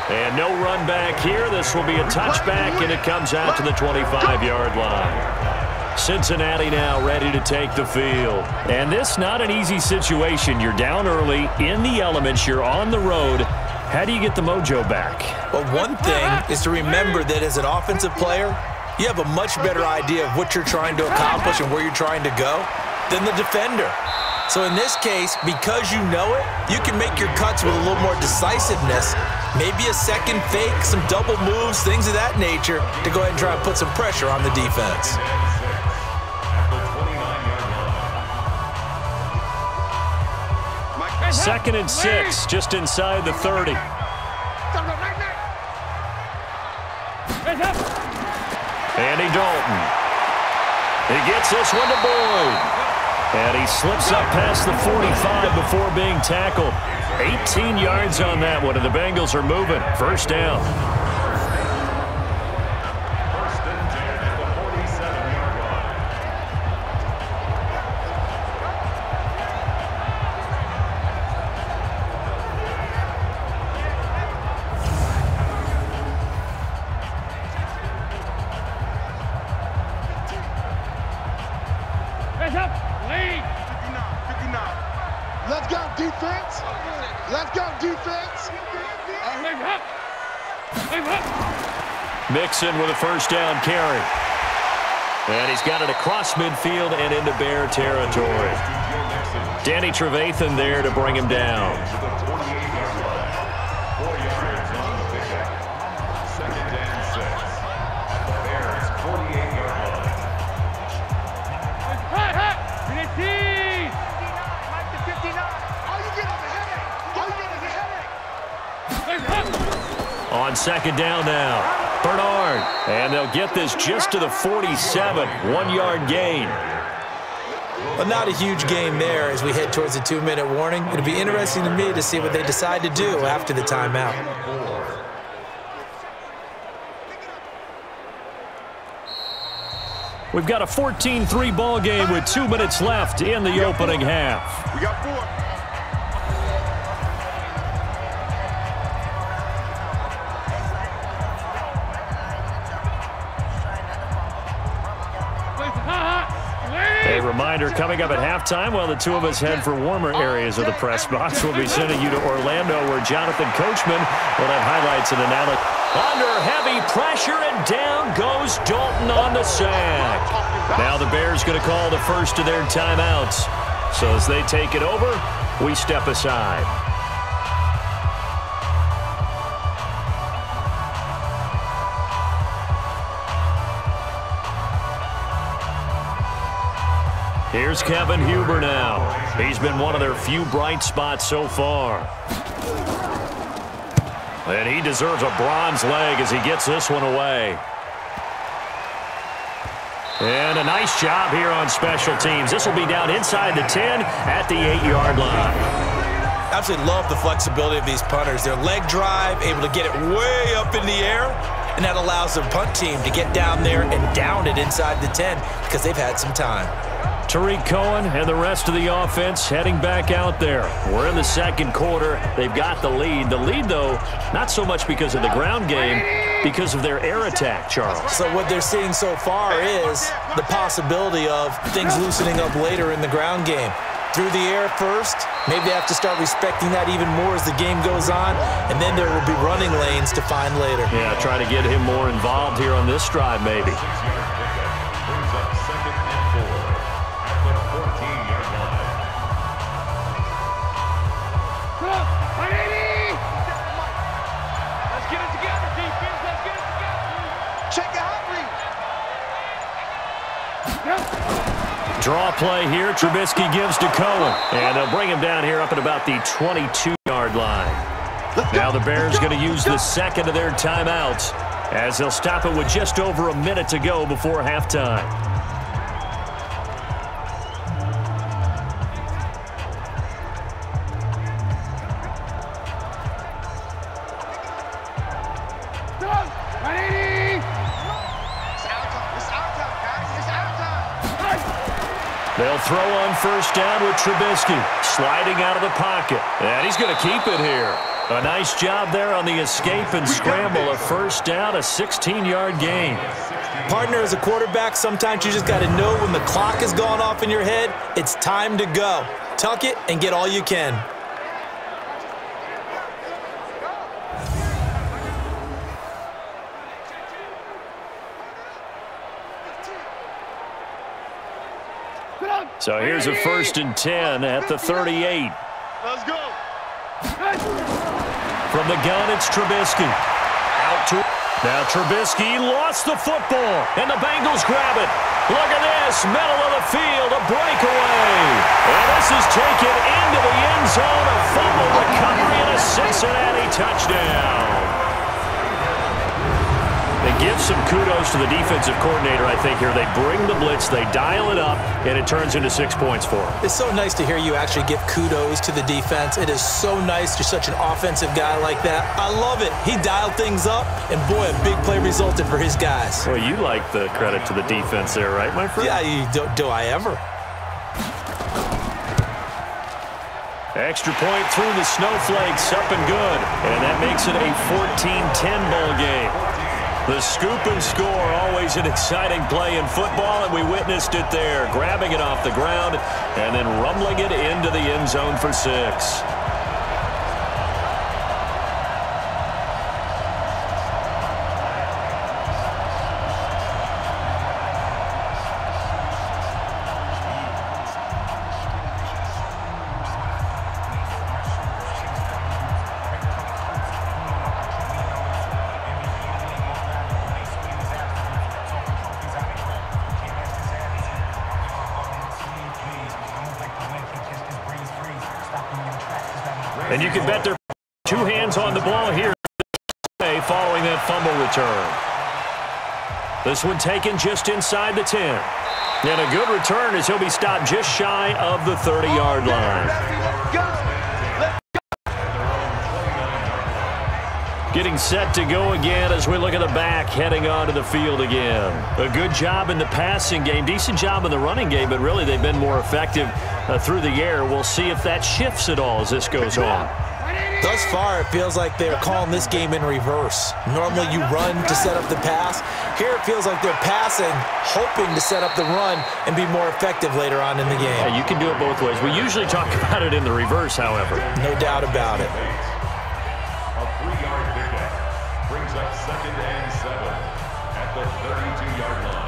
And no run back here. This will be a touchback, and it comes out to the 25-yard line. Cincinnati now ready to take the field. And this not an easy situation. You're down early, in the elements, you're on the road. How do you get the mojo back? Well, one thing is to remember that as an offensive player, you have a much better idea of what you're trying to accomplish and where you're trying to go than the defender. So in this case, because you know it, you can make your cuts with a little more decisiveness, maybe a second fake, some double moves, things of that nature, to go ahead and try and put some pressure on the defense. Second and six, just inside the 30. Andy Dalton. He gets this one to Boyd. And he slips up past the 45 before being tackled. 18 yards on that one, and the Bengals are moving. First down. Mixon with a first down carry. And he's got it across midfield and into Bear territory. Danny Trevathan there to bring him down. On second down now, Bernard. And they'll get this just to the 47, 1 yard gain. Well, not a huge gain there as we head towards the 2-minute warning. It'll be interesting to me to see what they decide to do after the timeout. We've got a 14-3 ball game with 2 minutes left in the opening half. We got four. Reminder coming up at halftime while the two of us head for warmer areas of the press box. We'll be sending you to Orlando where Jonathan Coachman will have highlights and analysis. Under heavy pressure and down goes Dalton on the sack. Now the Bears going to call the first of their timeouts. So as they take it over, we step aside. Here's Kevin Huber now. He's been one of their few bright spots so far. And he deserves a bronze leg as he gets this one away. And a nice job here on special teams. This will be down inside the 10 at the 8-yard line. Absolutely love the flexibility of these punters. Their leg drive, able to get it way up in the air. And that allows the punt team to get down there and down it inside the 10 because they've had some time. Tariq Cohen and the rest of the offense heading back out there. We're in the second quarter. They've got the lead. The lead, though, not so much because of the ground game, because of their air attack, Charles. So what they're seeing so far is the possibility of things loosening up later in the ground game. Through the air first, maybe they have to start respecting that even more as the game goes on, and then there will be running lanes to find later. Yeah, try to get him more involved here on this drive, maybe. Draw play here. Trubisky gives to Cohen. And they'll bring him down here up at about the 22-yard line. Now the Bears going to use the second of their timeouts as they'll stop it with just over a minute to go before halftime. Throw on first down with Trubisky, sliding out of the pocket. And he's going to keep it here. A nice job there on the escape and scramble. A first down, a 16-yard gain. Partner, as a quarterback, sometimes you just got to know when the clock has gone off in your head, it's time to go. Tuck it and get all you can. So here's a first and 10 at the 38. Let's go. From the gun, it's Trubisky. Now Trubisky lost the football, and the Bengals grab it. Look at this. Dallas middle of the field, a breakaway. And this is taken into the end zone, a fumble recovery and a Cincinnati touchdown. They give some kudos to the defensive coordinator, I think, here. They bring the blitz, they dial it up, and it turns into 6 points for them. It's so nice to hear you actually give kudos to the defense. It is so nice to such an offensive guy like that. I love it. He dialed things up, and boy, a big play resulted for his guys. Well, you like the credit to the defense there, right, my friend? Yeah, do I ever. Extra point through the snowflakes, up and good. And that makes it a 14-10 ball game. The scoop and score, always an exciting play in football, and we witnessed it there, grabbing it off the ground and then rumbling it into the end zone for 6. And you can bet they're two hands on the ball here following that fumble return. This one taken just inside the 10. And a good return as he'll be stopped just shy of the 30-yard line. Getting set to go again as we look at the back heading onto the field again. A good job in the passing game, decent job in the running game, but really they've been more effective through the air. We'll see if that shifts at all as this goes on. Thus far, it feels like they're calling this game in reverse. Normally, you run to set up the pass. Here, it feels like they're passing, hoping to set up the run and be more effective later on in the game. Yeah, you can do it both ways. We usually talk about it in the reverse, however. No doubt about it. A 3-yard pickup brings up 2nd and 7 at the 32-yard line.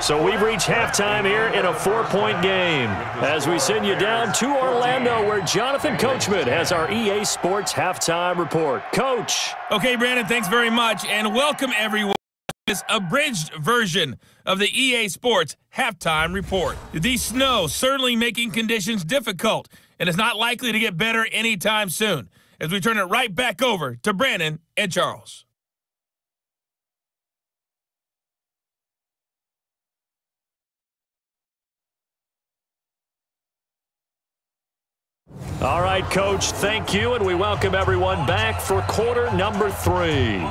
So we've reached halftime here in a 4-point game as we send you down to Orlando, where Jonathan Coachman has our EA Sports halftime report. Coach. Okay, Brandon, thanks very much, and welcome everyone to this abridged version of the EA Sports halftime report. The snow certainly making conditions difficult, and it's not likely to get better anytime soon, as we turn it right back over to Brandon and Charles. All right, Coach, thank you, and we welcome everyone back for quarter number 3.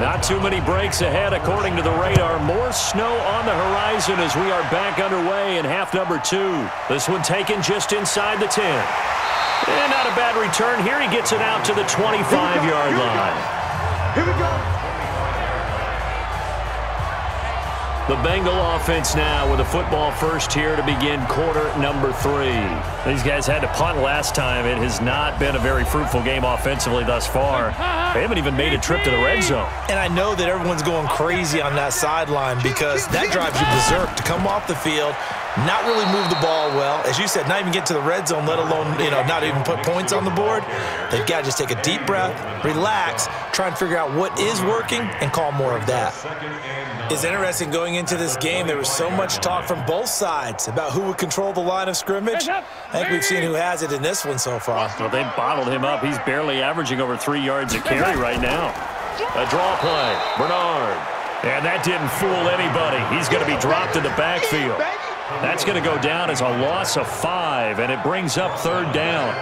Not too many breaks ahead, according to the radar. More snow on the horizon as we are back underway in half number 2. This one taken just inside the 10. And not a bad return here. He gets it out to the 25-yard line. Here we go. The Bengal offense now with a football first here to begin quarter number 3. These guys had to punt last time. It has not been a very fruitful game offensively thus far. They haven't even made a trip to the red zone. And I know that everyone's going crazy on that sideline because that drives you berserk to come off the field, not really move the ball well. As you said, not even get to the red zone, let alone, you know, not even put points on the board. They've got to just take a deep breath, relax, try and figure out what is working, and call more of that. It's interesting going into this game, there was so much talk from both sides about who would control the line of scrimmage. I think we've seen who has it in this one so far. Well, they bottled him up. He's barely averaging over 3 yards a carry right now. A draw play, Bernard. And that didn't fool anybody. He's going to be dropped in the backfield. That's going to go down as a loss of 5, and it brings up 3rd down.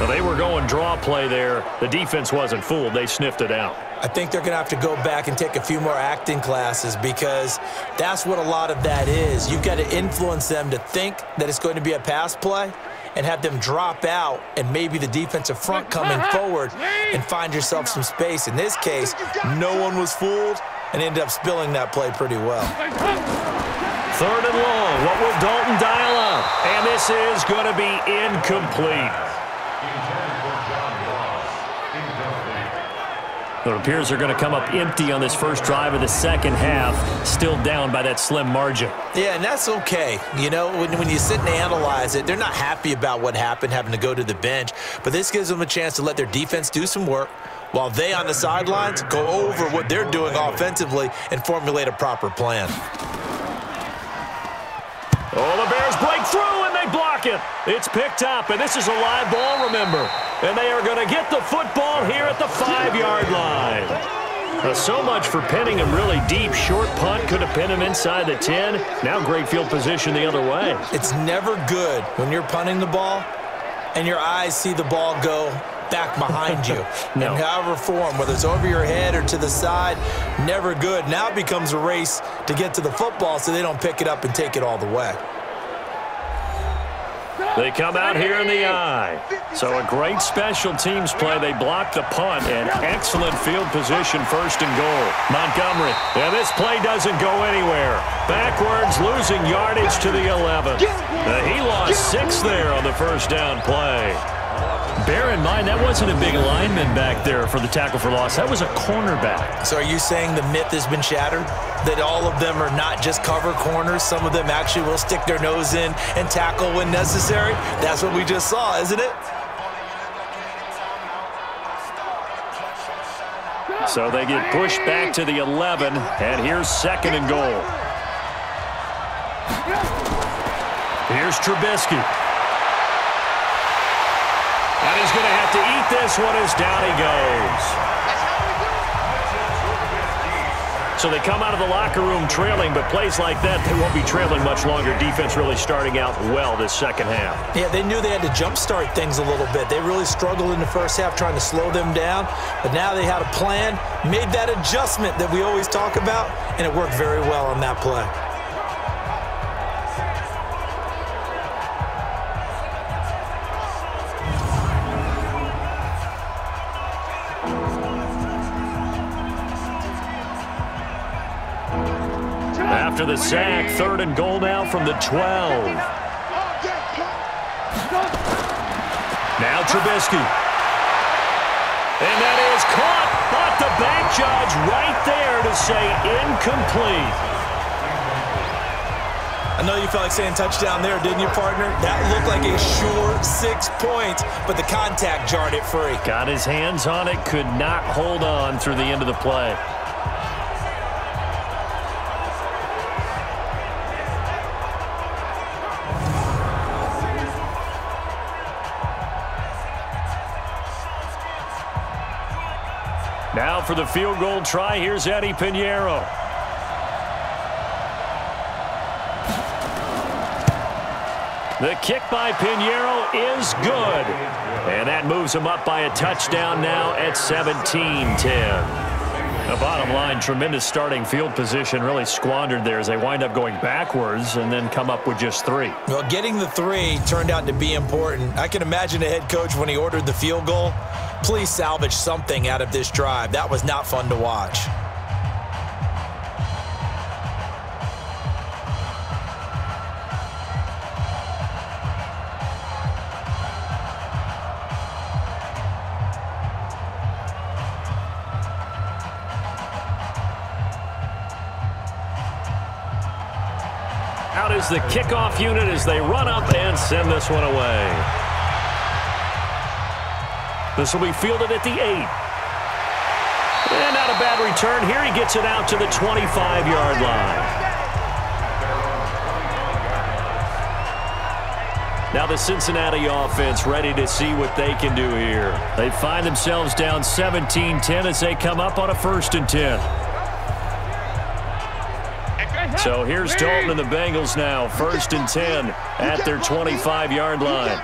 Now they were going draw play there. The defense wasn't fooled. They sniffed it out. I think they're going to have to go back and take a few more acting classes, because that's what a lot of that is. You've got to influence them to think that it's going to be a pass play and have them drop out, and maybe the defensive front coming forward and find yourself some space. In this case, no one was fooled and ended up spilling that play pretty well. Third and long. What will Dalton dial up? And this is going to be incomplete. It appears they're going to come up empty on this first drive of the second half, still down by that slim margin. Yeah, and that's okay. You know, when you sit and analyze it, they're not happy about what happened, having to go to the bench. But this gives them a chance to let their defense do some work while they, on the sidelines, go over what they're doing offensively and formulate a proper plan. Oh, the Bears break through, and they block it. It's picked up, and this is a live ball, remember. And they are going to get the football here at the 5-yard line. Now, so much for pinning him really deep. Short punt could have pinned him inside the 10. Now great field position the other way. It's never good when you're punting the ball and your eyes see the ball go back behind you. No. In however form, whether it's over your head or to the side, never good. Now it becomes a race to get to the football so they don't pick it up and take it all the way. They come out here in the eye. So a great special teams play. They block the punt, and excellent field position, first and goal. Montgomery, and this play doesn't go anywhere. Backwards, losing yardage to the 11. He lost 6 there on the first down play. Bear in mind, that wasn't a big lineman back there for the tackle for loss. That was a cornerback. So are you saying the myth has been shattered? That all of them are not just cover corners. Some of them actually will stick their nose in and tackle when necessary. That's what we just saw, isn't it? So they get pushed back to the 11, and here's second and goal. Here's Trubisky. And he's going to have to eat this one as down he goes. So they come out of the locker room trailing, but plays like that, they won't be trailing much longer. Defense really starting out well this second half. Yeah, they knew they had to jumpstart things a little bit. They really struggled in the first half trying to slow them down, but now they had a plan, made that adjustment that we always talk about, and it worked very well on that play. After the sack, third and goal now from the 12. Now Trubisky. And that is caught, but the back judge right there to say incomplete. I know you felt like saying touchdown there, didn't you, partner? That looked like a sure 6 points, but the contact jarred it free. Got his hands on it, could not hold on through the end of the play. Now for the field goal try, here's Eddy Piñeiro. The kick by Piñeiro is good. And that moves him up by a touchdown now at 17-10. The bottom line, tremendous starting field position really squandered there as they wind up going backwards and then come up with just 3. Well, getting the 3 turned out to be important. I can imagine the head coach when he ordered the field goal. Please salvage something out of this drive. That was not fun to watch. Out is the kickoff unit as they run up and send this one away. This will be fielded at the 8. And not a bad return here. He gets it out to the 25-yard line. Now the Cincinnati offense ready to see what they can do here. They find themselves down 17-10 as they come up on a 1st and 10. So here's Dalton and the Bengals now. 1st and 10 at their 25-yard line.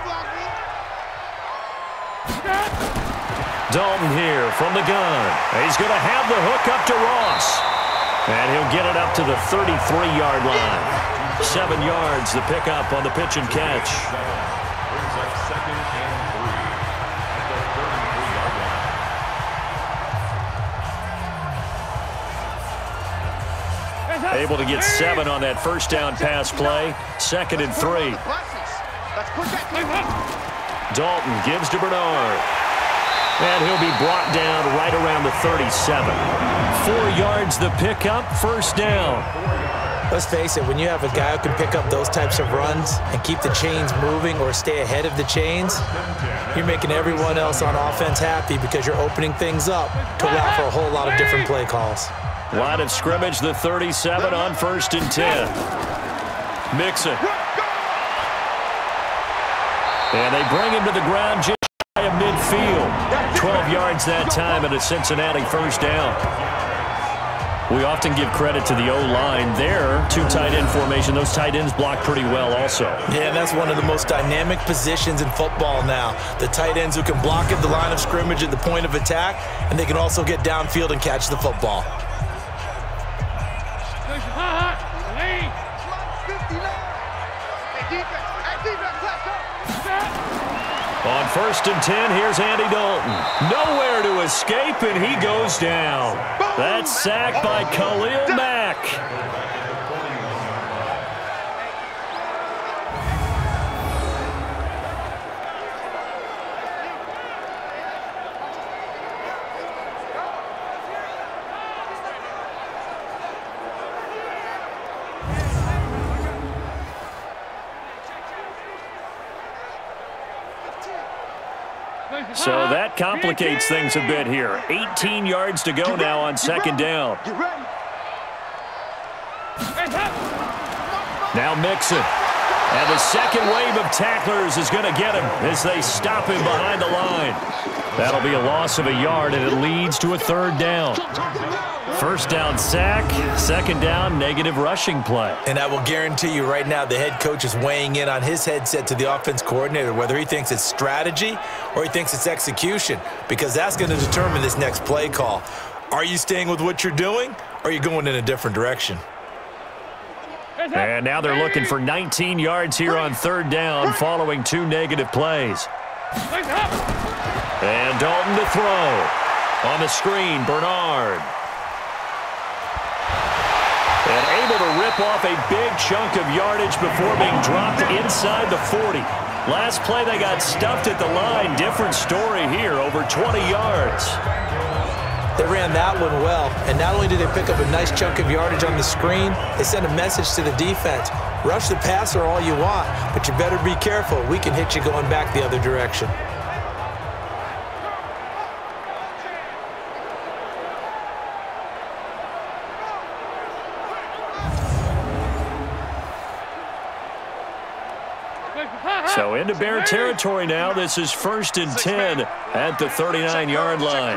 Dalton here from the gun. He's going to have the hook up to Ross. And he'll get it up to the 33-yard line. 7 yards the pickup on the pitch and catch. Able to get 7 on that first down pass play. 2nd and 3. Dalton gives to Bernard. And he'll be brought down right around the 37. 4 yards the pickup, first down. Let's face it, when you have a guy who can pick up those types of runs and keep the chains moving or stay ahead of the chains, you're making everyone else on offense happy because you're opening things up to allow for a whole lot of different play calls. Line of scrimmage, the 37 on 1st and 10. Mixon. And they bring him to the ground just by midfield. 12 yards that time and a Cincinnati first down. We often give credit to the O-line there. Two tight end formation. Those tight ends block pretty well also. Yeah, and that's one of the most dynamic positions in football now. The tight ends who can block at the line of scrimmage at the point of attack, and they can also get downfield and catch the football. On 1st and 10, here's Andy Dalton. Nowhere to escape, and he goes down. That's sacked by Khalil Mack. So that complicates things a bit here. 18 yards to go now on 2nd down. Now Mixon. And the second wave of tacklers is going to get him as they stop him behind the line. That'll be a loss of a yard, and it leads to a 3rd down. 1st down sack, 2nd down negative rushing play. And I will guarantee you right now the head coach is weighing in on his headset to the offense coordinator, whether he thinks it's strategy or he thinks it's execution, because that's going to determine this next play call. Are you staying with what you're doing, or are you going in a different direction? And now they're looking for 19 yards here on 3rd down following 2 negative plays. And Dalton to throw. On the screen, Bernard. And able to rip off a big chunk of yardage before being dropped inside the 40. Last play, they got stuffed at the line. Different story here, over 20 yards. They ran that one well, and not only did they pick up a nice chunk of yardage on the screen, they sent a message to the defense. Rush the passer all you want, but you better be careful. We can hit you going back the other direction. So into Bear territory now. This is 1st and 10 at the 39-yard line.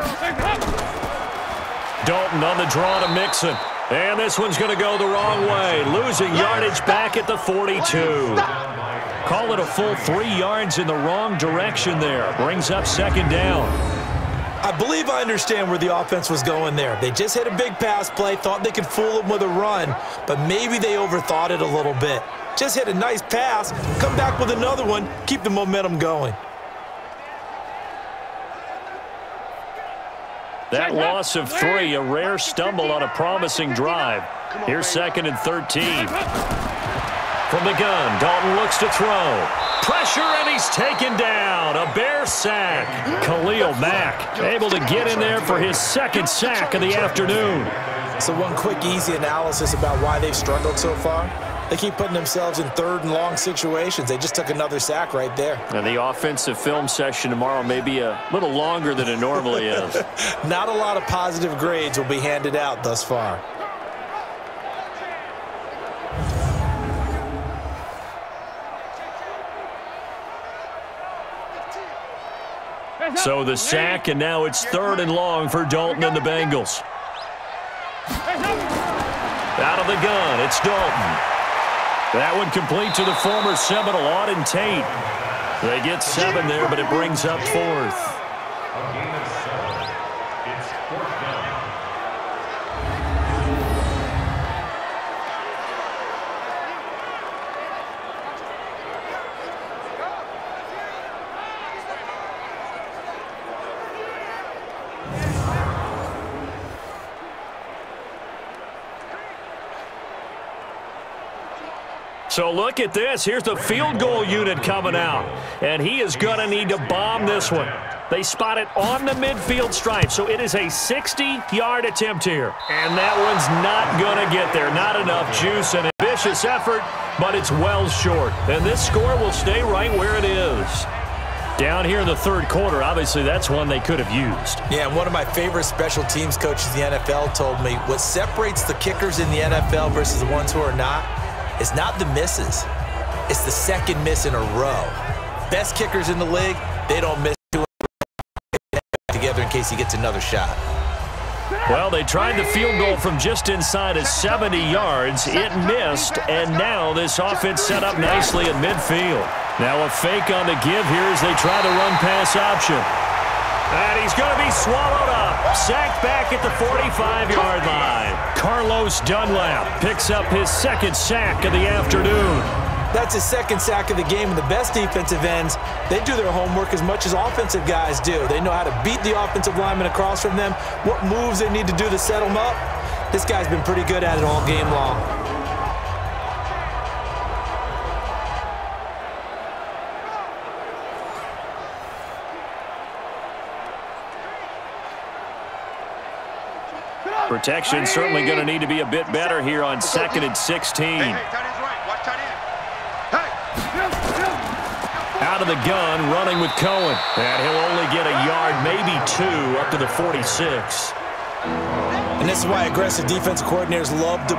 Dalton on the draw to Mixon. And this one's going to go the wrong way. Losing yardage back at the 42. Call it a full 3 yards in the wrong direction there. Brings up 2nd down. I believe I understand where the offense was going there. They just hit a big pass play, thought they could fool him with a run, but maybe they overthought it a little bit. Just hit a nice pass, come back with another one, keep the momentum going. That loss of 3, a rare stumble on a promising drive. Here's 2nd and 13. From the gun, Dalton looks to throw. Pressure, and he's taken down. A Bear sack. Khalil Mack able to get in there for his 2nd sack of the afternoon. So one quick, easy analysis about why they've struggled so far. They keep putting themselves in 3rd and long situations. They just took another sack right there. And the offensive film session tomorrow may be a little longer than it normally is. Not a lot of positive grades will be handed out thus far. So the sack, and now it's 3rd and long for Dalton and the Bengals. Out of the gun, it's Dalton. That one complete to the former Seminole, Auden Tate. They get 7 there, but it brings up 4th. So look at this. Here's the field goal unit coming out. And he is going to need to bomb this one. They spot it on the midfield stripe. So it is a 60-yard attempt here. And that one's not going to get there. Not enough juice and a vicious effort, but it's well short. And this score will stay right where it is. Down here in the third quarter, obviously that's one they could have used. Yeah, one of my favorite special teams coaches in the NFL told me what separates the kickers in the NFL versus the ones who are not, it's not the misses. It's the second miss in a row. Best kickers in the league, they don't miss two in a row together in case he gets another shot. Well, they tried the field goal from just inside of 70 yards. It missed, and now this offense set up nicely at midfield. Now a fake on the give here as they try the run pass option. And he's going to be swallowed up. Sacked back at the 45-yard line. Carlos Dunlap picks up his second sack of the afternoon. That's his second sack of the game, and the best defensive ends, they do their homework as much as offensive guys do. They know how to beat the offensive lineman across from them, what moves they need to do to set them up. This guy's been pretty good at it all game long. Protection certainly going to need to be a bit better here on second and 16. Out of the gun, running with Cohen. And he'll only get a yard, maybe two, up to the 46. And this is why aggressive defensive coordinators love to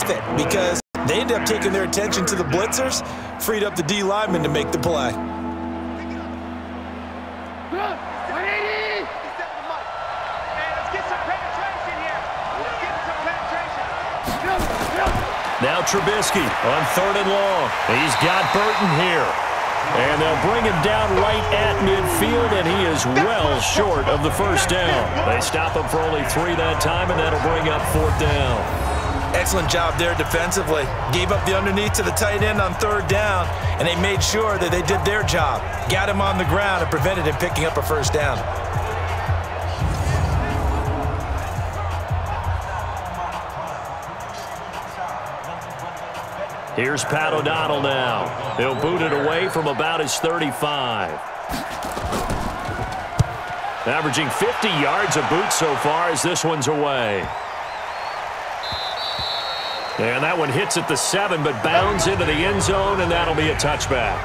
blitz it, because they end up taking their attention to the blitzers, freed up the D lineman to make the play. Now Trubisky on third and long. He's got Burton here. And they'll bring him down right at midfield, and he is well short of the first down. They stop him for only three that time, and that'll bring up fourth down. Excellent job there defensively. Gave up the underneath to the tight end on third down, and they made sure that they did their job. Got him on the ground and prevented him picking up a first down. Here's Pat O'Donnell now. He'll boot it away from about his 35. Averaging 50 yards a boot so far as this one's away. And that one hits at the 7 but bounds into the end zone, and that'll be a touchback.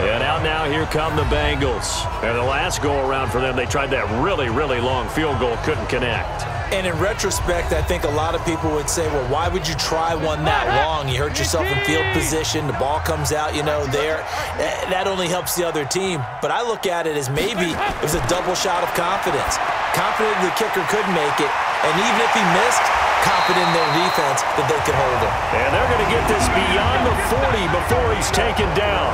And out now, here come the Bengals. And the last go-around for them, they tried that really long field goal, couldn't connect. And in retrospect, I think a lot of people would say, well, why would you try one that long? You hurt yourself in field position. The ball comes out, you know, there. That only helps the other team. But I look at it as maybe it was a double shot of confidence. Confident the kicker could make it. And even if he missed, confident in their defense that they could hold him. And they're going to get this beyond the 40 before he's taken down.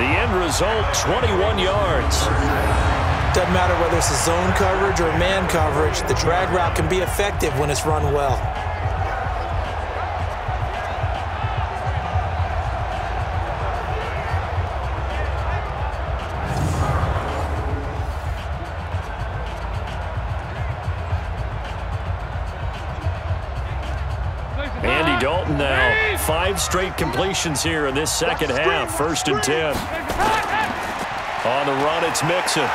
The end result, 21 yards. Doesn't matter whether it's a zone coverage or man coverage, the drag route can be effective when it's run well. Andy Dalton now, 5 straight completions here in this second half, first and 10. On the run, it's Mixon.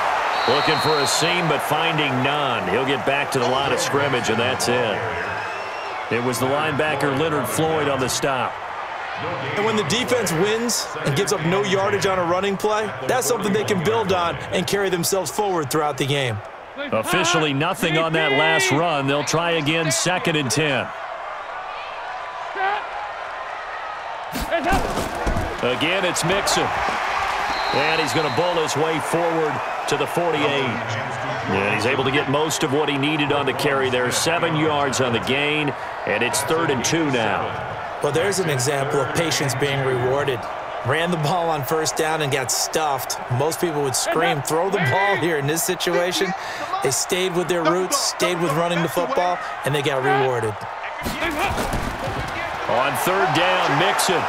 Looking for a seam, but finding none. He'll get back to the line of scrimmage, and that's it. It was the linebacker Leonard Floyd on the stop. And when the defense wins and gives up no yardage on a running play, that's something they can build on and carry themselves forward throughout the game. Officially nothing on that last run. They'll try again second and 10. Again, it's Mixon. And he's going to bowl his way forward to the 48. And he's able to get most of what he needed on the carry there. 7 yards on the gain, and it's third and 2 now. Well, there's an example of patience being rewarded. ran the ball on first down and got stuffed. Most people would scream, throw the ball here. In this situation, they stayed with their roots, stayed with running the football, and they got rewarded. On third down, Mixon.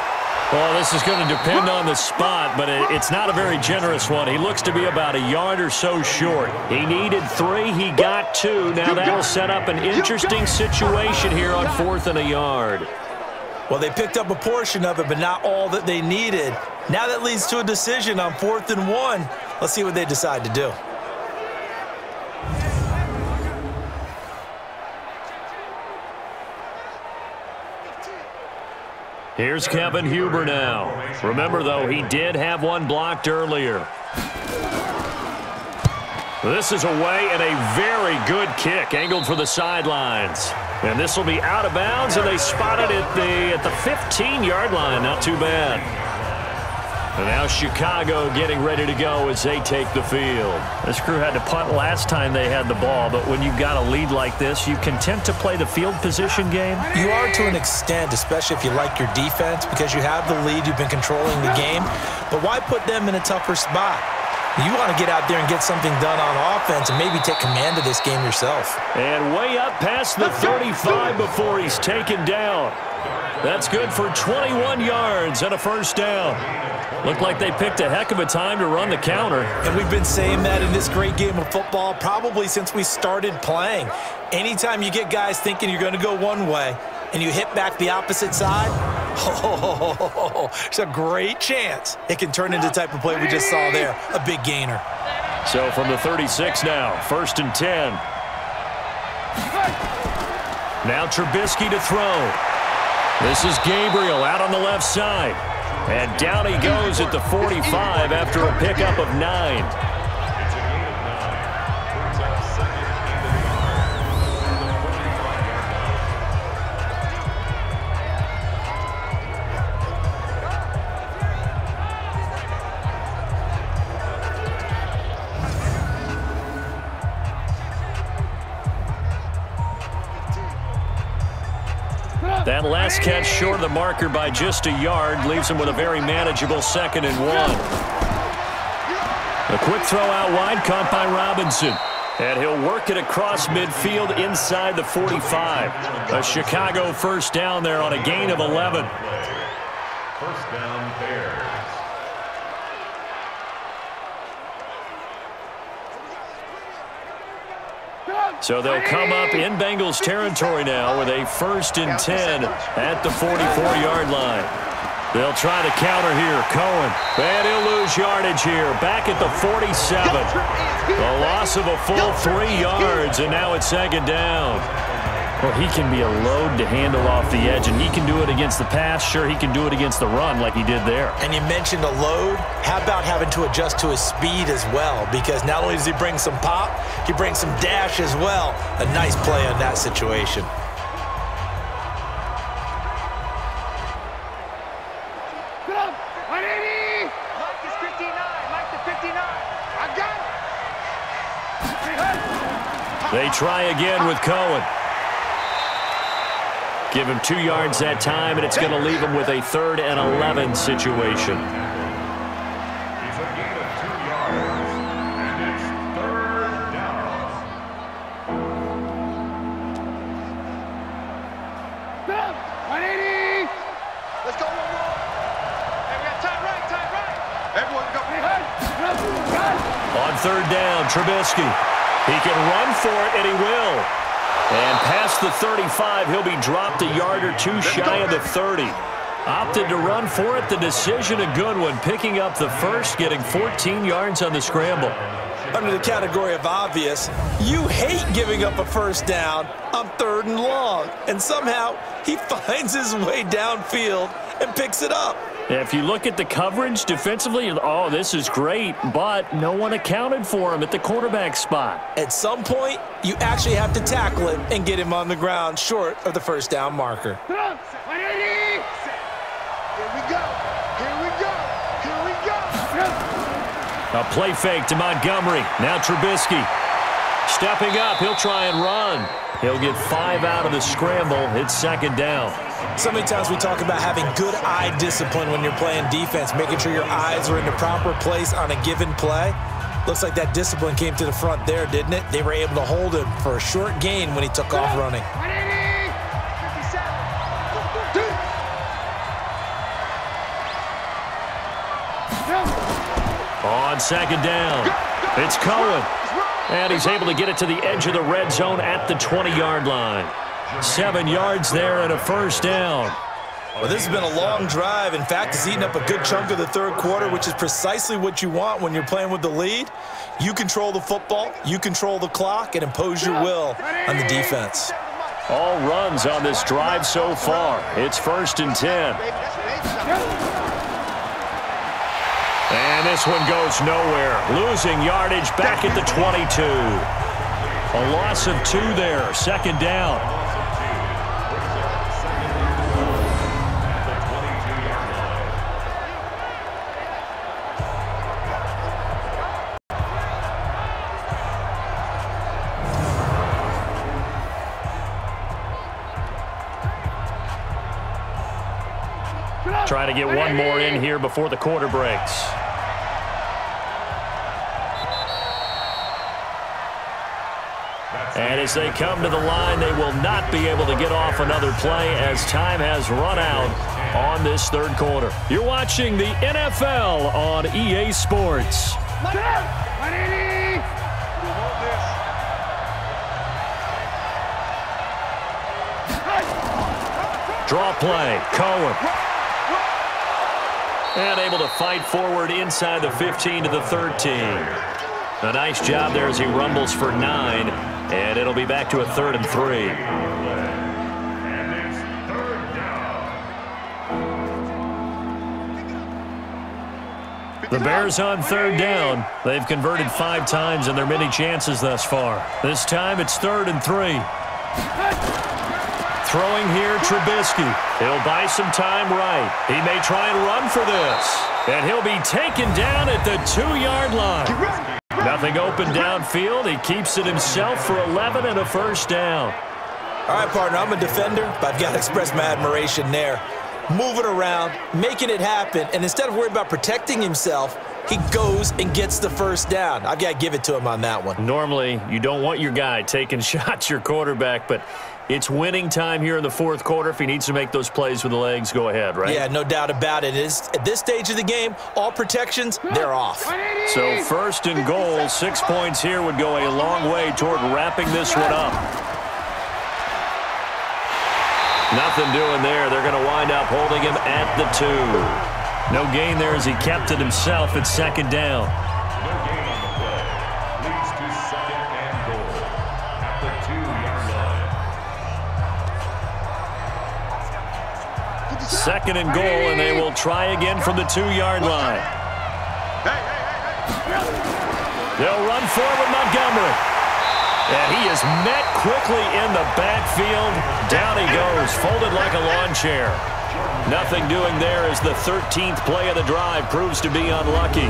Well, this is going to depend on the spot, but it's not a very generous one. He looks to be about a yard or so short. He needed 3. He got 2. Now that'll set up an interesting situation here on 4th and a yard. Well, they picked up a portion of it, but not all that they needed. Now that leads to a decision on 4th and 1. Let's see what they decide to do. Here's Kevin Huber now. Remember, though, he did have one blocked earlier. This is away and a very good kick angled for the sidelines. And this will be out of bounds, and they spot it at the 15-yard line. Not too bad. And now Chicago getting ready to go as they take the field. This crew had to punt last time they had the ball, but when you've got a lead like this, you can tend to play the field position game. You are to an extent, especially if you like your defense, because you have the lead, you've been controlling the game. But why put them in a tougher spot? You want to get out there and get something done on offense and maybe take command of this game yourself. And way up past the 35 before he's taken down. That's good for 21 yards and a first down. Looked like they picked a heck of a time to run the counter. And we've been saying that in this great game of football probably since we started playing. Anytime you get guys thinking you're going to go one way and you hit back the opposite side, oh, it's a great chance it can turn into the type of play we just saw there, a big gainer. So from the 36 now, 1st and 10. Now Trubisky to throw. This is Gabriel out on the left side. And down he goes at the 45 after a pickup of 9. That last catch short of the marker by just a yard leaves him with a very manageable 2nd and 1. A quick throw out wide, caught by Robinson. And he'll work it across midfield inside the 45. A Chicago first down there on a gain of 11. First down, Bears. So they'll come up in Bengals territory now with a 1st and 10 at the 44-yard line. They'll try to counter here. Cohen. And he'll lose yardage here. Back at the 47. The loss of a full 3 yards, and now it's 2nd down. Well, he can be a load to handle off the edge, and he can do it against the pass. Sure, he can do it against the run like he did there. And you mentioned a load. How about having to adjust to his speed as well? Because not only does he bring some pop, he brings some dash as well. A nice play on that situation. They try again with Cohen. Give him 2 yards that time, and it's going to leave him with a 3rd and 11 situation. He's a gain of 2 yards, and it's 3rd down. 180. Let's go one more. Hey, we got tight right, tight right. Everyone go. On 3rd down, Trubisky. He can run for it, and he will. And past the 35, he'll be dropped a yard or two shy of the 30. Opted to run for it. The decision, a good one. Picking up the 1st, getting 14 yards on the scramble. Under the category of obvious, you hate giving up a 1st down on 3rd and long. And somehow, he finds his way downfield and picks it up. If you look at the coverage defensively, oh, this is great, but no one accounted for him at the quarterback spot. At some point, you actually have to tackle him and get him on the ground short of the 1st down marker. 180. Here we go. Here we go. Here we go. A play fake to Montgomery. Now Trubisky. Stepping up, he'll try and run. He'll get 5 out of the scramble. It's 2nd down. So many times we talk about having good eye discipline when you're playing defense, making sure your eyes are in the proper place on a given play. Looks like that discipline came to the front there, didn't it? They were able to hold him for a short gain when he took off running. On second down, it's Cohen. And he's able to get it to the edge of the red zone at the 20-yard line. 7 yards there and a first down. Well, this has been a long drive. In fact, it's eaten up a good chunk of the third quarter, which is precisely what you want when you're playing with the lead. You control the football, you control the clock, and impose your will on the defense. All runs on this drive so far. It's 1st and 10. And this one goes nowhere. Losing yardage back at the 22. A loss of 2 there. Second down. Trying to get one more in here before the quarter breaks. And as they come to the line, they will not be able to get off another play as time has run out on this third quarter. You're watching the NFL on EA Sports. Draw play, Cohen. And able to fight forward inside the 15 to the 13. A nice job there as he rumbles for 9, and it'll be back to a 3rd and 3. The Bears on 3rd down. They've converted 5 times in their many chances thus far. This time it's 3rd and 3. Throwing here, Trubisky. He'll buy some time right. He may try and run for this. And he'll be taken down at the 2-yard line. Nothing open downfield. He keeps it himself for 11 and a first down. All right, partner, I'm a defender, but I've got to express my admiration there. Moving around, making it happen, and instead of worrying about protecting himself, he goes and gets the first down. I've got to give it to him on that one. Normally, you don't want your guy taking shots, your quarterback, but it's winning time here in the fourth quarter. If he needs to make those plays with the legs, go ahead, right? Yeah, no doubt about it. At this stage of the game, all protections, they're off. So 1st and goal, 6 points here would go a long way toward wrapping this one up. Nothing doing there. They're going to wind up holding him at the 2. No gain there as he kept it himself at 2nd down. No gain on the play. Leads to 2nd and goal at the 2-yard line. 2nd and goal, and they will try again from the 2-yard line. They'll run forward, Montgomery. And he is met quickly in the backfield. Down he goes, folded like a lawn chair. Nothing doing there as the 13th play of the drive proves to be unlucky.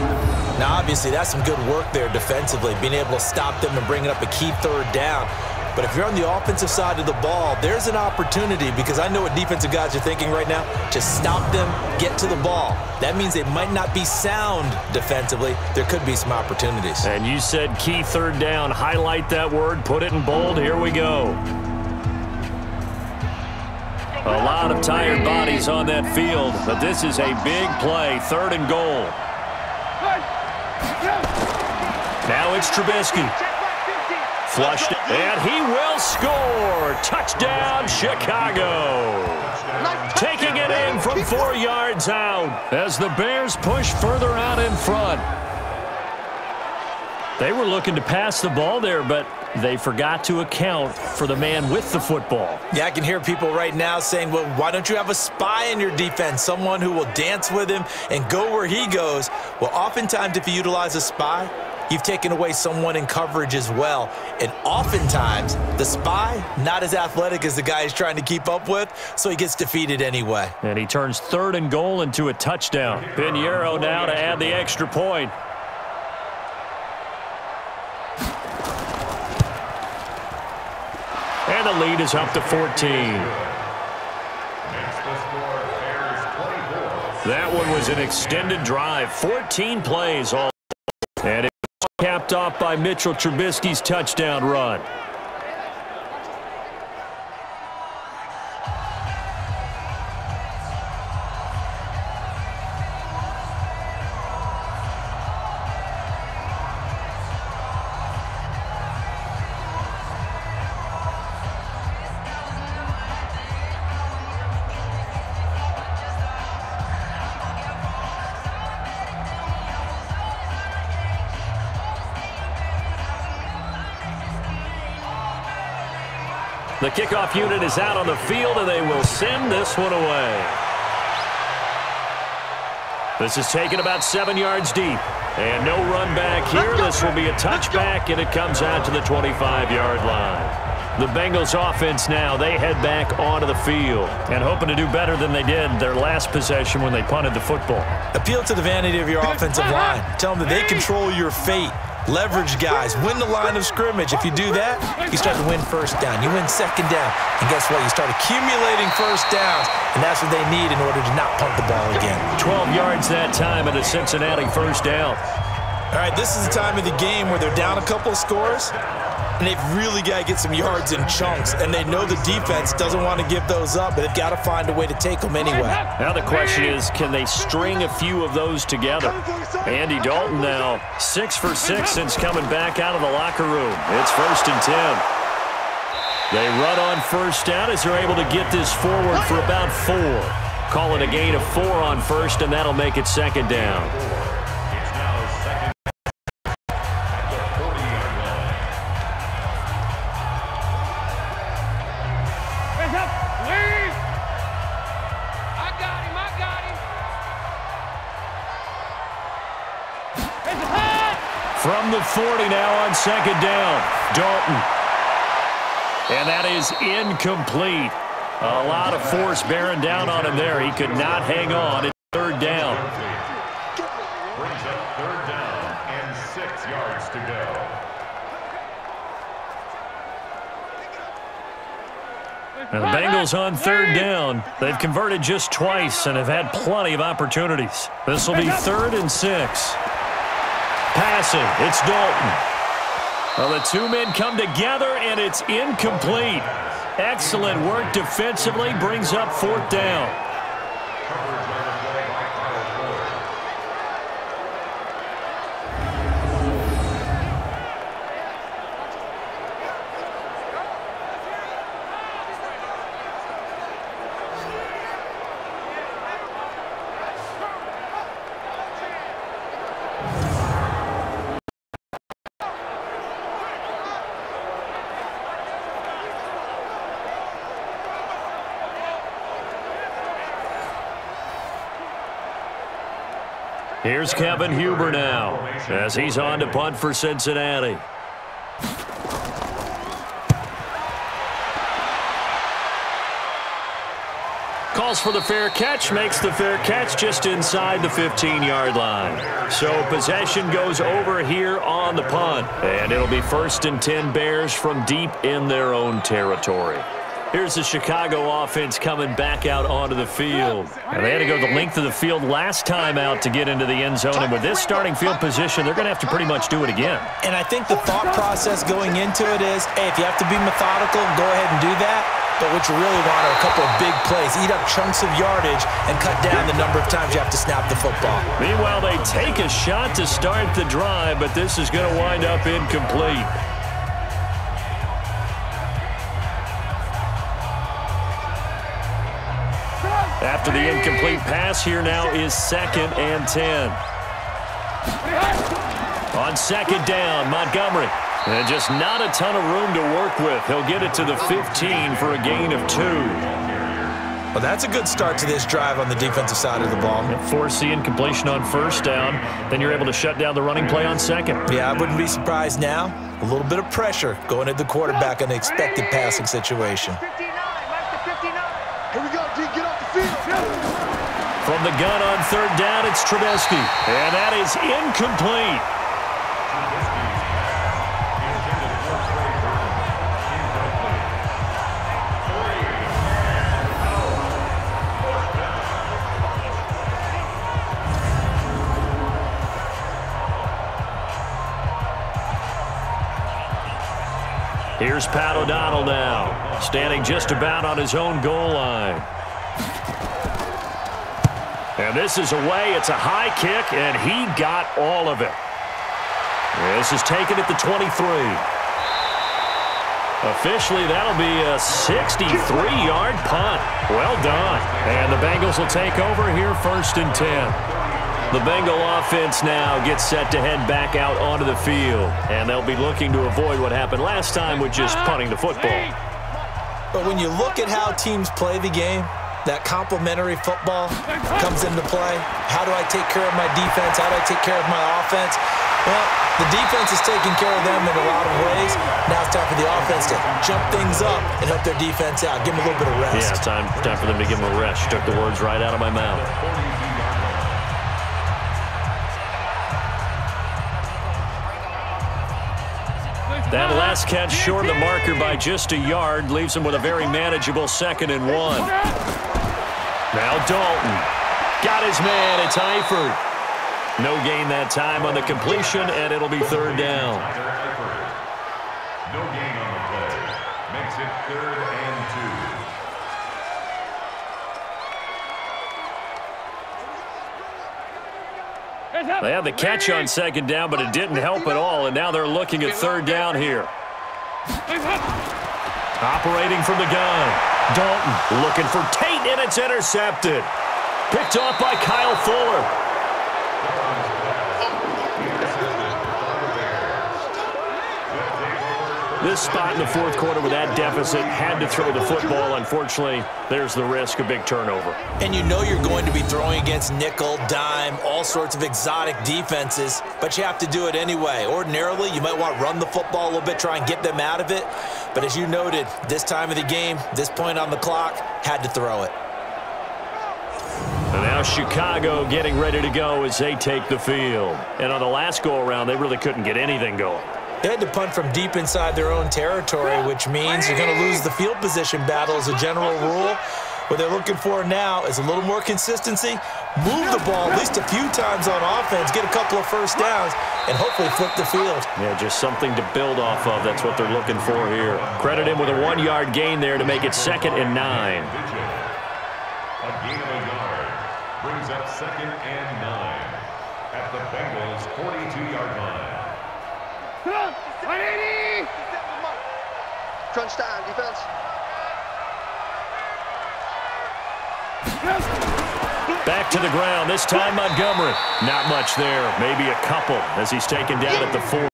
Now, obviously, that's some good work there defensively, being able to stop them and bring up a key 3rd down. But if you're on the offensive side of the ball, there's an opportunity, because I know what defensive guys are thinking right now. Just stop them, get to the ball. That means they might not be sound defensively. There could be some opportunities. And you said key 3rd down. Highlight that word, put it in bold. Here we go. A lot of tired bodies on that field, but this is a big play, 3rd and goal. Now it's Trubisky. Flushed, and he will score! Touchdown, Chicago! Taking it in from 4 yards out as the Bears push further out in front. They were looking to pass the ball there, but they forgot to account for the man with the football. Yeah, I can hear people right now saying, well, why don't you have a spy in your defense, someone who will dance with him and go where he goes? Well, oftentimes if you utilize a spy, you've taken away someone in coverage as well. And oftentimes the spy, not as athletic as the guy he's trying to keep up with, so he gets defeated anyway. And he turns 3rd and goal into a touchdown. Piñeiro now to add the extra point. And the lead is up to 14. That one was an extended drive, 14 plays all, and it was capped off by Mitchell Trubisky's touchdown run. The kickoff unit is out on the field, and they will send this one away. This is taken about 7 yards deep. And no run back here. This will be a touchback, and it comes out to the 25-yard line. The Bengals offense now, they head back onto the field and hoping to do better than they did their last possession when they punted the football. Appeal to the vanity of your offensive line. Tell them that they control your fate. Leverage guys, win the line of scrimmage. If you do that, you start to win first down. You win second down, and guess what? You start accumulating first downs, and that's what they need in order to not punt the ball again. 12 yards that time and a Cincinnati first down. All right, this is the time of the game where they're down a couple of scores, and they've really got to get some yards in chunks, and they know the defense doesn't want to give those up, but they've got to find a way to take them anyway. Now the question is, can they string a few of those together? Andy Dalton now 6 for 6 since coming back out of the locker room. It's 1st and 10. They run on first down as they're able to get this forward for about 4. Call it a gain of 4 on first, and that'll make it 2nd down. From the 40 now on 2nd down, Dalton. And that is incomplete. A lot of force bearing down on him there. He could not hang on. It's 3rd down. Brings up 3rd down and 6 yards to go. And the Bengals on 3rd down. They've converted just twice and have had plenty of opportunities. This will be 3rd and 6. Passing, it's Dalton. Well, the two men come together, and it's incomplete. Excellent work defensively, brings up 4th down. Here's Kevin Huber now, as he's on to punt for Cincinnati. Calls for the fair catch, makes the fair catch just inside the 15-yard line. So possession goes over here on the punt, and it'll be 1st and 10 Bears from deep in their own territory. Here's the Chicago offense coming back out onto the field. And they had to go the length of the field last time out to get into the end zone. And with this starting field position, they're going to have to pretty much do it again. And I think the thought process going into it is, hey, if you have to be methodical, go ahead and do that. But what you really want are a couple of big plays. Eat up chunks of yardage and cut down the number of times you have to snap the football. Meanwhile, they take a shot to start the drive, but this is going to wind up incomplete. After the incomplete pass, here now is 2nd and 10. On 2nd down, Montgomery. And just not a ton of room to work with. He'll get it to the 15 for a gain of 2. Well, that's a good start to this drive on the defensive side of the ball. Force the incompletion on 1st down. Then you're able to shut down the running play on 2nd. Yeah, I wouldn't be surprised now. A little bit of pressure going at the quarterback in the expected passing situation. From the gun on 3rd down, it's Trubisky. And that is incomplete. Here's Pat O'Donnell now, standing just about on his own goal line. And this is away. It's a high kick, and he got all of it. And this is taken at the 23. Officially, that'll be a 63-yard punt. Well done. And the Bengals will take over here, 1st and 10. The Bengal offense now gets set to head back out onto the field. And they'll be looking to avoid what happened last time, which is punting the football. But when you look at how teams play the game, that complementary football comes into play. How do I take care of my defense? How do I take care of my offense? Well, the defense is taking care of them in a lot of ways. Now it's time for the offense to jump things up and help their defense out. Give them a little bit of rest. Yeah, it's time for them to give them a rest. She took the words right out of my mouth. That last catch short of the marker by just a yard leaves them with a very manageable 2nd and 1. Now Dalton got his man. It's Eifert. No gain that time on the completion, and it'll be 3rd down. No gain on the play. Makes it 3rd and 2. They had the catch on 2nd down, but it didn't help at all, and now they're looking at 3rd down here. Operating from the gun. Dalton looking for Tate, and it's intercepted. Picked off by Kyle Fuller. This spot in the 4th quarter with that deficit, had to throw the football. Unfortunately, there's the risk of big turnover. And you know you're going to be throwing against nickel, dime, all sorts of exotic defenses, but you have to do it anyway. Ordinarily, you might want to run the football a little bit, try and get them out of it. But as you noted, this time of the game, this point on the clock, had to throw it. And now Chicago getting ready to go as they take the field. And on the last go-around, they really couldn't get anything going. They had to punt from deep inside their own territory, which means you're going to lose the field position battle as a general rule. What they're looking for now is a little more consistency, move the ball at least a few times on offense, get a couple of 1st downs, and hopefully flip the field. Yeah, just something to build off of. That's what they're looking for here. Credit him with a 1-yard gain there to make it 2nd and 9. A gain of a yard brings up 2nd and 9 at the Bengals' 42-yard line. 180! Crunch time, defense. Back to the ground, this time Montgomery. Not much there, maybe a couple as he's taken down at the 4.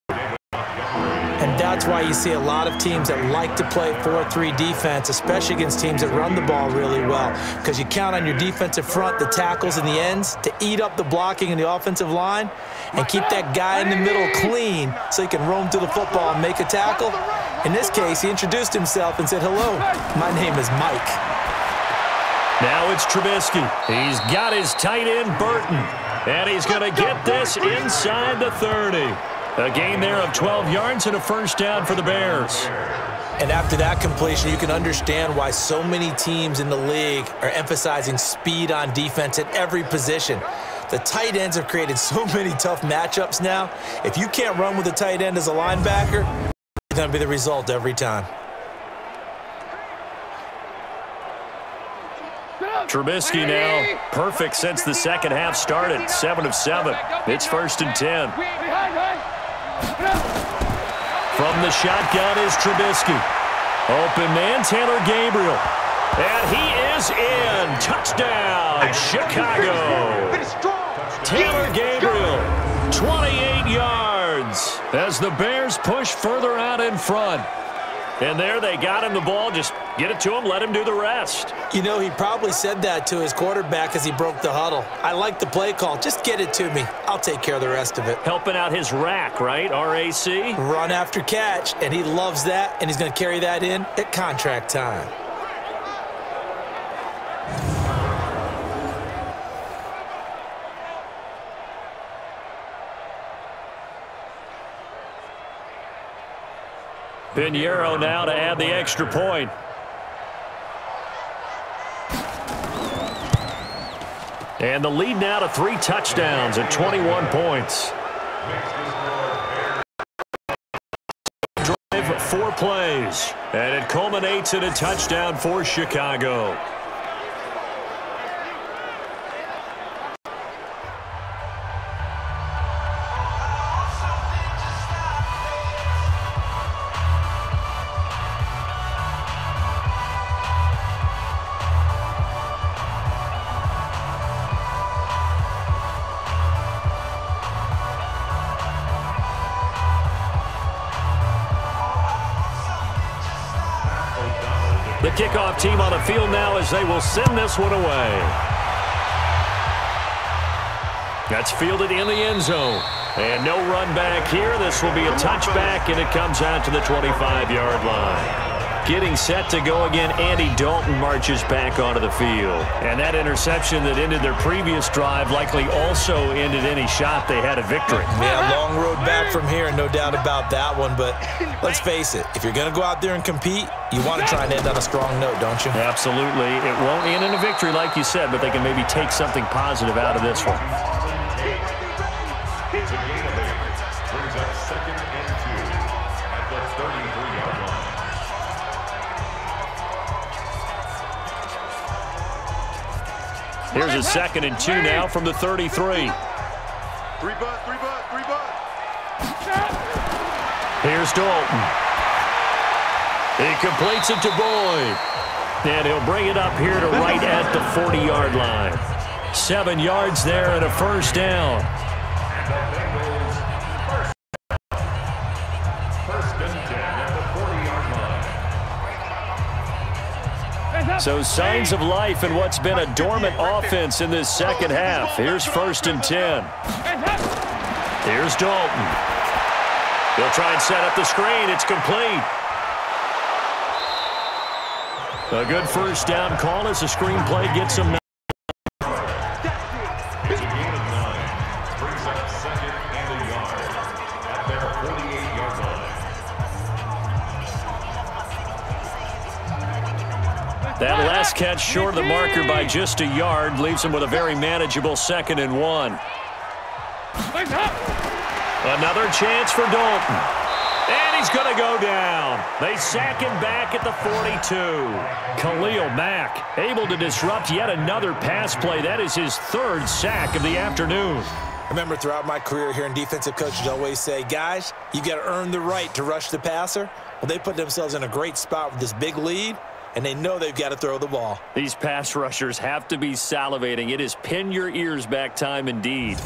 And that's why you see a lot of teams that like to play 4-3 defense, especially against teams that run the ball really well, because you count on your defensive front, the tackles and the ends, to eat up the blocking and the offensive line and keep that guy in the middle clean so he can roam to the football and make a tackle. In this case, he introduced himself and said, "Hello, my name is Mike." Now it's Trubisky. He's got his tight end, Burton, and he's going to get this inside the 30. A gain there of 12 yards and a 1st down for the Bears. And after that completion, you can understand why so many teams in the league are emphasizing speed on defense at every position. The tight ends have created so many tough matchups now. If you can't run with a tight end as a linebacker, it's going to be the result every time. Trubisky now perfect since the 2nd half started. 7 of 7. It's 1st and 10. From the shotgun is Trubisky. Open man, Taylor Gabriel. And he is in. Touchdown, Chicago. Taylor Gabriel, 28 yards, as the Bears push further out in front. And there they got him the ball. Just get it to him, let him do the rest. You know, he probably said that to his quarterback as he broke the huddle. "I like the play call. Just get it to me. I'll take care of the rest of it." Helping out his rack, right? RAC. Run after catch, and he loves that, and he's going to carry that in at contract time. Piñeiro now to add the extra point. And the lead now to 3 touchdowns at 21 points. Drive 4 plays, and it culminates in a touchdown for Chicago. Kickoff team on the field now as they will send this one away. That's fielded in the end zone. And no run back here. This will be a touchback, and it comes out to the 25-yard line. Getting set to go again, Andy Dalton marches back onto the field. And that interception that ended their previous drive likely also ended any shot they had at victory. Yeah, long road back from here, no doubt about that one. But let's face it, if you're going to go out there and compete, you want to try and end on a strong note, don't you? Absolutely. It won't end in a victory, like you said, but they can maybe take something positive out of this one. Here's a 2nd and 2 now from the 33. Here's Dalton. He completes it to Boyd. And he'll bring it up here to right at the 40-yard line. 7 yards there and a first down. So signs of life in what's been a dormant offense in this second half. Here's 1st and 10. Here's Dalton. He'll try and set up the screen. It's complete. A good first down call as the screenplay gets him. That last catch short of the marker by just a yard leaves him with a very manageable 2nd and 1. Another chance for Dalton. And he's going to go down. They sack him back at the 42. Khalil Mack able to disrupt yet another pass play. That is his 3rd sack of the afternoon. I remember throughout my career hearing defensive coaches always say, guys, you've got to earn the right to rush the passer. Well, they put themselves in a great spot with this big lead, and they know they've got to throw the ball. These pass rushers have to be salivating. It is pin your ears back time indeed.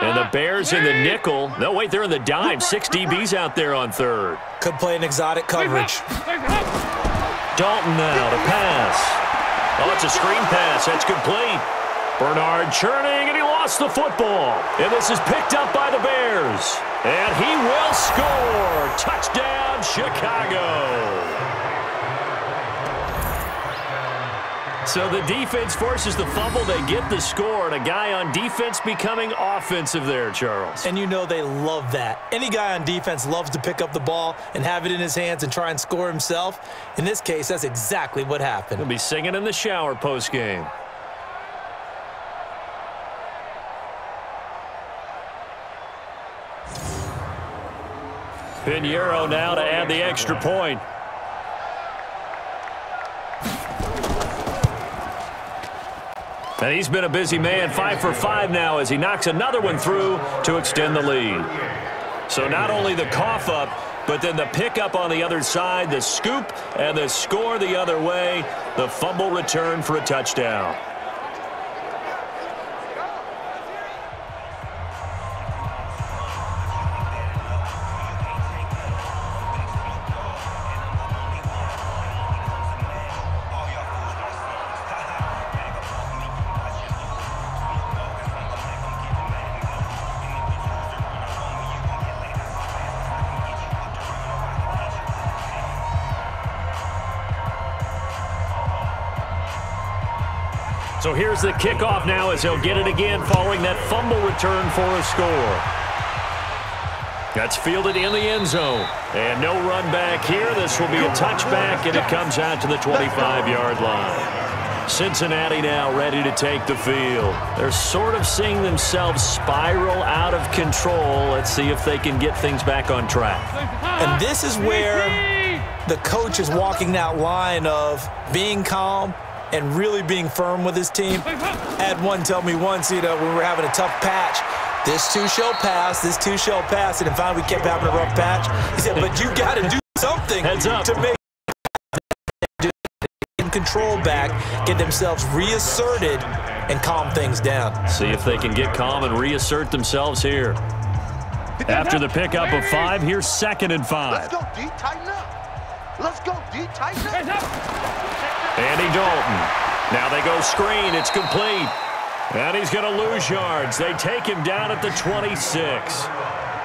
And the Bears in the nickel. No, wait, they're in the dime. 6 DBs out there on 3rd. Could play an exotic coverage. Dalton now to pass. Oh, it's a screen pass. That's complete. Bernard churning, and he lost the football. And this is picked up by the Bears. And he will score. Touchdown, Chicago. So the defense forces the fumble. They get the score, and a guy on defense becoming offensive there, Charles. And you know they love that. Any guy on defense loves to pick up the ball and have it in his hands and try and score himself. In this case, that's exactly what happened. He'll be singing in the shower post-game. Piñeiro now to add the extra point. And he's been a busy man, 5 for 5 now, as he knocks another one through to extend the lead. So not only the cough up, but then the pickup on the other side, the scoop, and the score the other way, the fumble return for a touchdown. So here's the kickoff now as he'll get it again following that fumble return for a score. That's fielded in the end zone. And no run back here. This will be a touchback, and it comes out to the 25-yard line. Cincinnati now ready to take the field. They're sort of seeing themselves spiral out of control. Let's see if they can get things back on track. And this is where the coach is walking that line of being calm and really being firm with his team. Had one tell me once, you know, we were having a tough patch. This two shall pass, this two shall pass, and in fact, we kept having a rough patch. He said, but you got to do something to make control back, get themselves reasserted, and calm things down. See if they can get calm and reassert themselves here. After the pickup of 5, here's 2nd and 5. Let's go, D, tighten up. Let's go, D, tighten up. Andy Dalton. Now they go screen. It's complete. And he's going to lose yards. They take him down at the 26.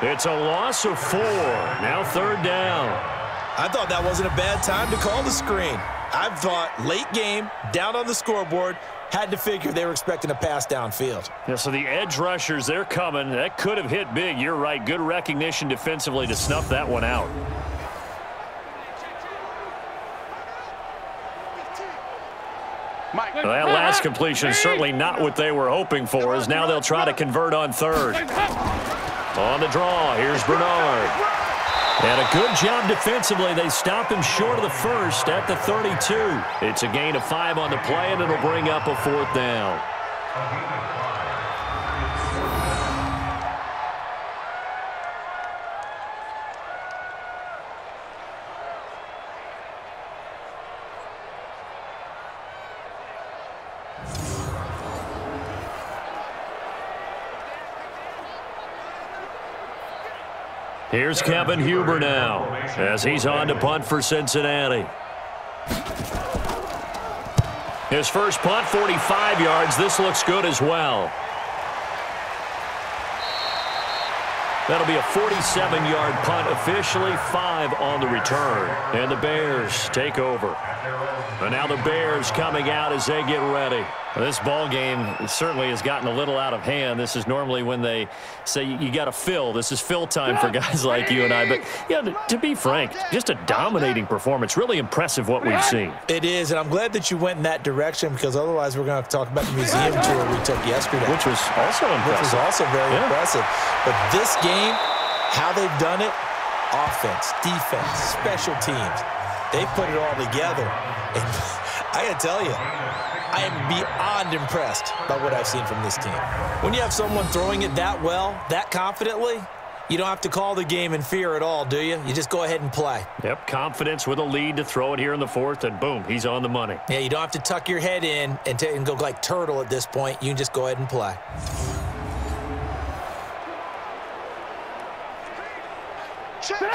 It's a loss of 4. Now 3rd down. I thought that wasn't a bad time to call the screen. I thought late game, down on the scoreboard, had to figure they were expecting a pass downfield. Yeah, so the edge rushers, they're coming. That could have hit big. You're right. Good recognition defensively to snuff that one out. Well, that last completion is certainly not what they were hoping for, as now they'll try to convert on 3rd. On the draw, here's Bernard. And a good job defensively. They stop him short of the 1st at the 32. It's a gain of 5 on the play, and it'll bring up a 4th down. Here's Kevin Huber now, as he's on to punt for Cincinnati. His first punt, 45 yards. This looks good as well. That'll be a 47-yard punt, officially 5 on the return. And the Bears take over. And now the Bears coming out as they get ready. This ball game certainly has gotten a little out of hand. This is normally when they say you got to fill. This is fill time for guys like you and I. But yeah, to be frank, just a dominating performance. Really impressive what we've seen. It is, and I'm glad that you went in that direction, because otherwise we're going to have to talk about the museum tour we took yesterday. Which was also impressive. Which was also very impressive. But this game, how they've done it, offense, defense, special teams, they put it all together. And I got to tell you, I am beyond impressed by what I've seen from this team. When you have someone throwing it that well, that confidently, you don't have to call the game in fear at all, do you? You just go ahead and play. Yep, confidence with a lead to throw it here in the 4th, and boom, he's on the money. Yeah, you don't have to tuck your head in and go like turtle at this point. You can just go ahead and play.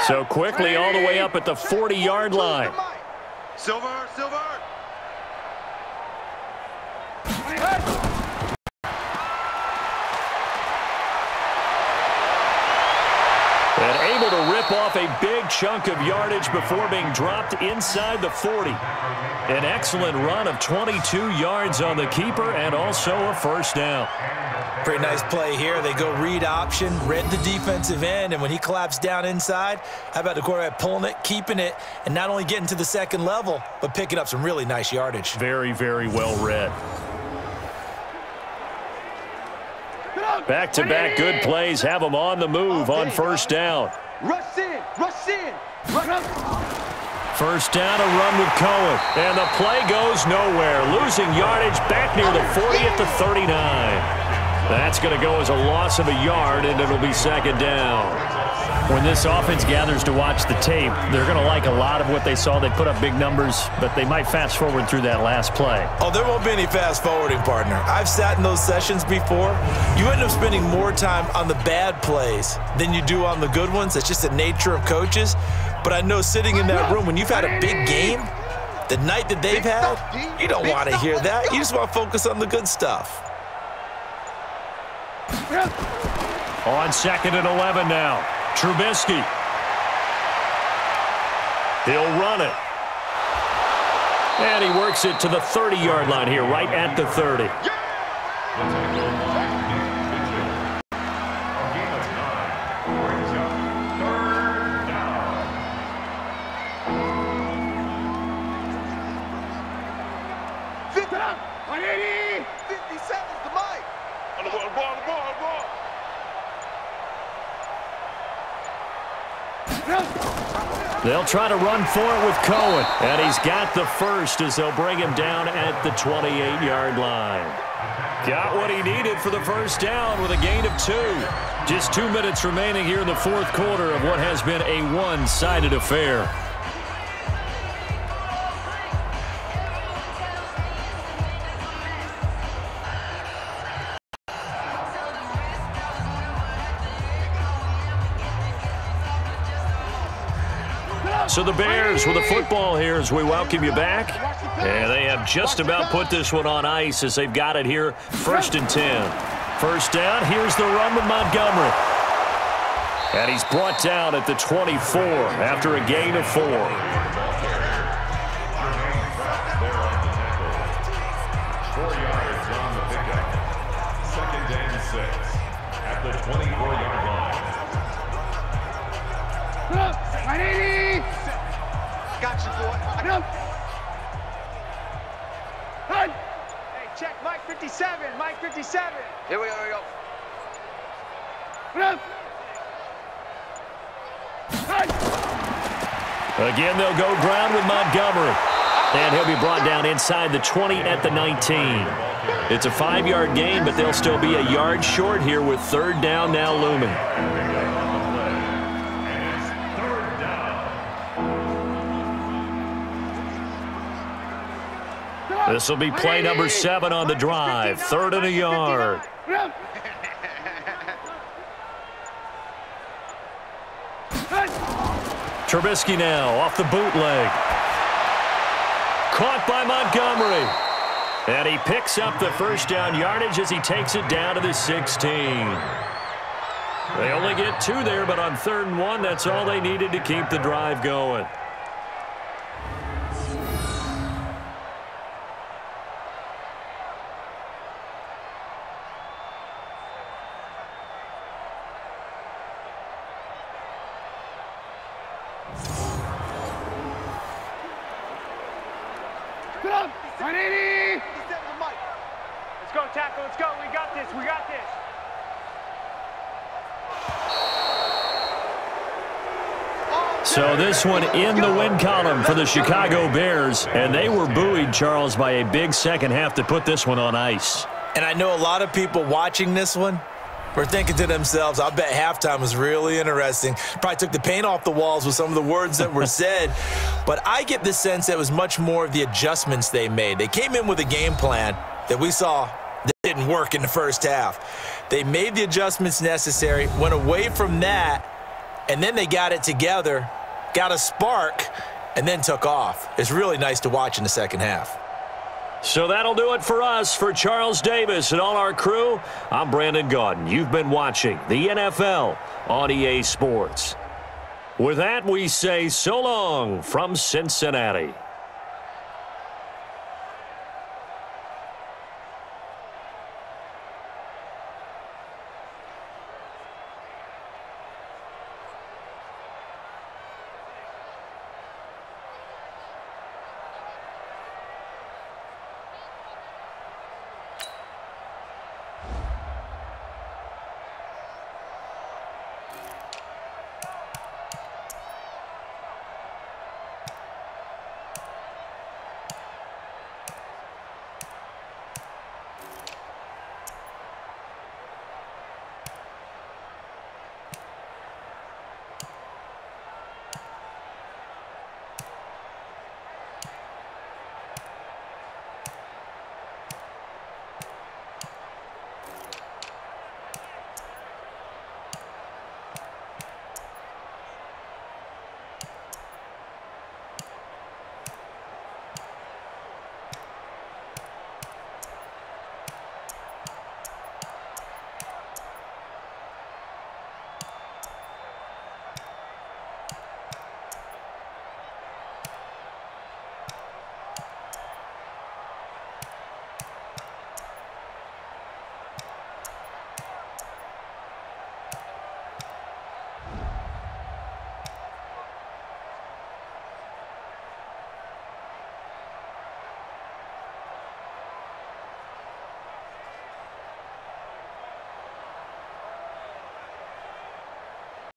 So quickly all the way up at the 40-yard line. Silver, Silver. And able to rip off a big chunk of yardage before being dropped inside the 40. An excellent run of 22 yards on the keeper, and also a 1st down. Pretty nice play here. They go read option, read the defensive end, and when he collapsed down inside, how about the quarterback pulling it, keeping it, and not only getting to the 2nd level, but picking up some really nice yardage. Very, very well read. Back-to-back good plays have them on the move on 1st down. Rush in, rush in, rush in. 1st down, a run with Cohen, and the play goes nowhere. Losing yardage back near the 40 at the 39. That's going to go as a loss of a yard, and it'll be 2nd down. When this offense gathers to watch the tape, they're going to like a lot of what they saw. They put up big numbers, but they might fast forward through that last play. Oh, there won't be any fast forwarding, partner. I've sat in those sessions before. You end up spending more time on the bad plays than you do on the good ones. That's just the nature of coaches. But I know sitting in that room when you've had a big game, the night that they've had, you don't want to hear that. You just want to focus on the good stuff. On 2nd and 11 now. Trubisky. He'll run it. And he works it to the 30-yard line here, right at the 30. Sit down. On Eddy! 50 seconds to Mike. On the ball, on the ball, on the ball, on the ball. They'll try to run for it with Cohen. And he's got the first as they'll bring him down at the 28-yard line. Got what he needed for the first down with a gain of 2. Just 2 minutes remaining here in the fourth quarter of what has been a one-sided affair. So the Bears with the football here as we welcome you back. And they have just about put this one on ice as they've got it here. 1st and 10. First down. Here's the run with Montgomery. And he's brought down at the 24 after a gain of 4. Here we go, here we go. Again, they'll go ground with Montgomery. And he'll be brought down inside the 20 at the 19. It's a 5-yard gain, but they'll still be a yard short here with third down now looming. This will be play number 7 on the drive. 3rd and a yard. Trubisky now off the bootleg. Caught by Montgomery. And he picks up the first down yardage as he takes it down to the 16. They only get 2 there, but on 3rd and 1, that's all they needed to keep the drive going. So this one in the win column for the Chicago Bears, and they were buoyed, Charles, by a big second half to put this one on ice. And I know a lot of people watching this one were thinking to themselves, I bet halftime was really interesting. Probably took the paint off the walls with some of the words that were said. But I get the sense that it was much more of the adjustments they made. They came in with a game plan that we saw that didn't work in the first half. They made the adjustments necessary, went away from that, and then they got it together, got a spark, and then took off. It's really nice to watch in the second half. So that'll do it for us, for Charles Davis and all our crew. I'm Brandon Gaudin. You've been watching the NFL on EA Sports. With that, we say so long from Cincinnati.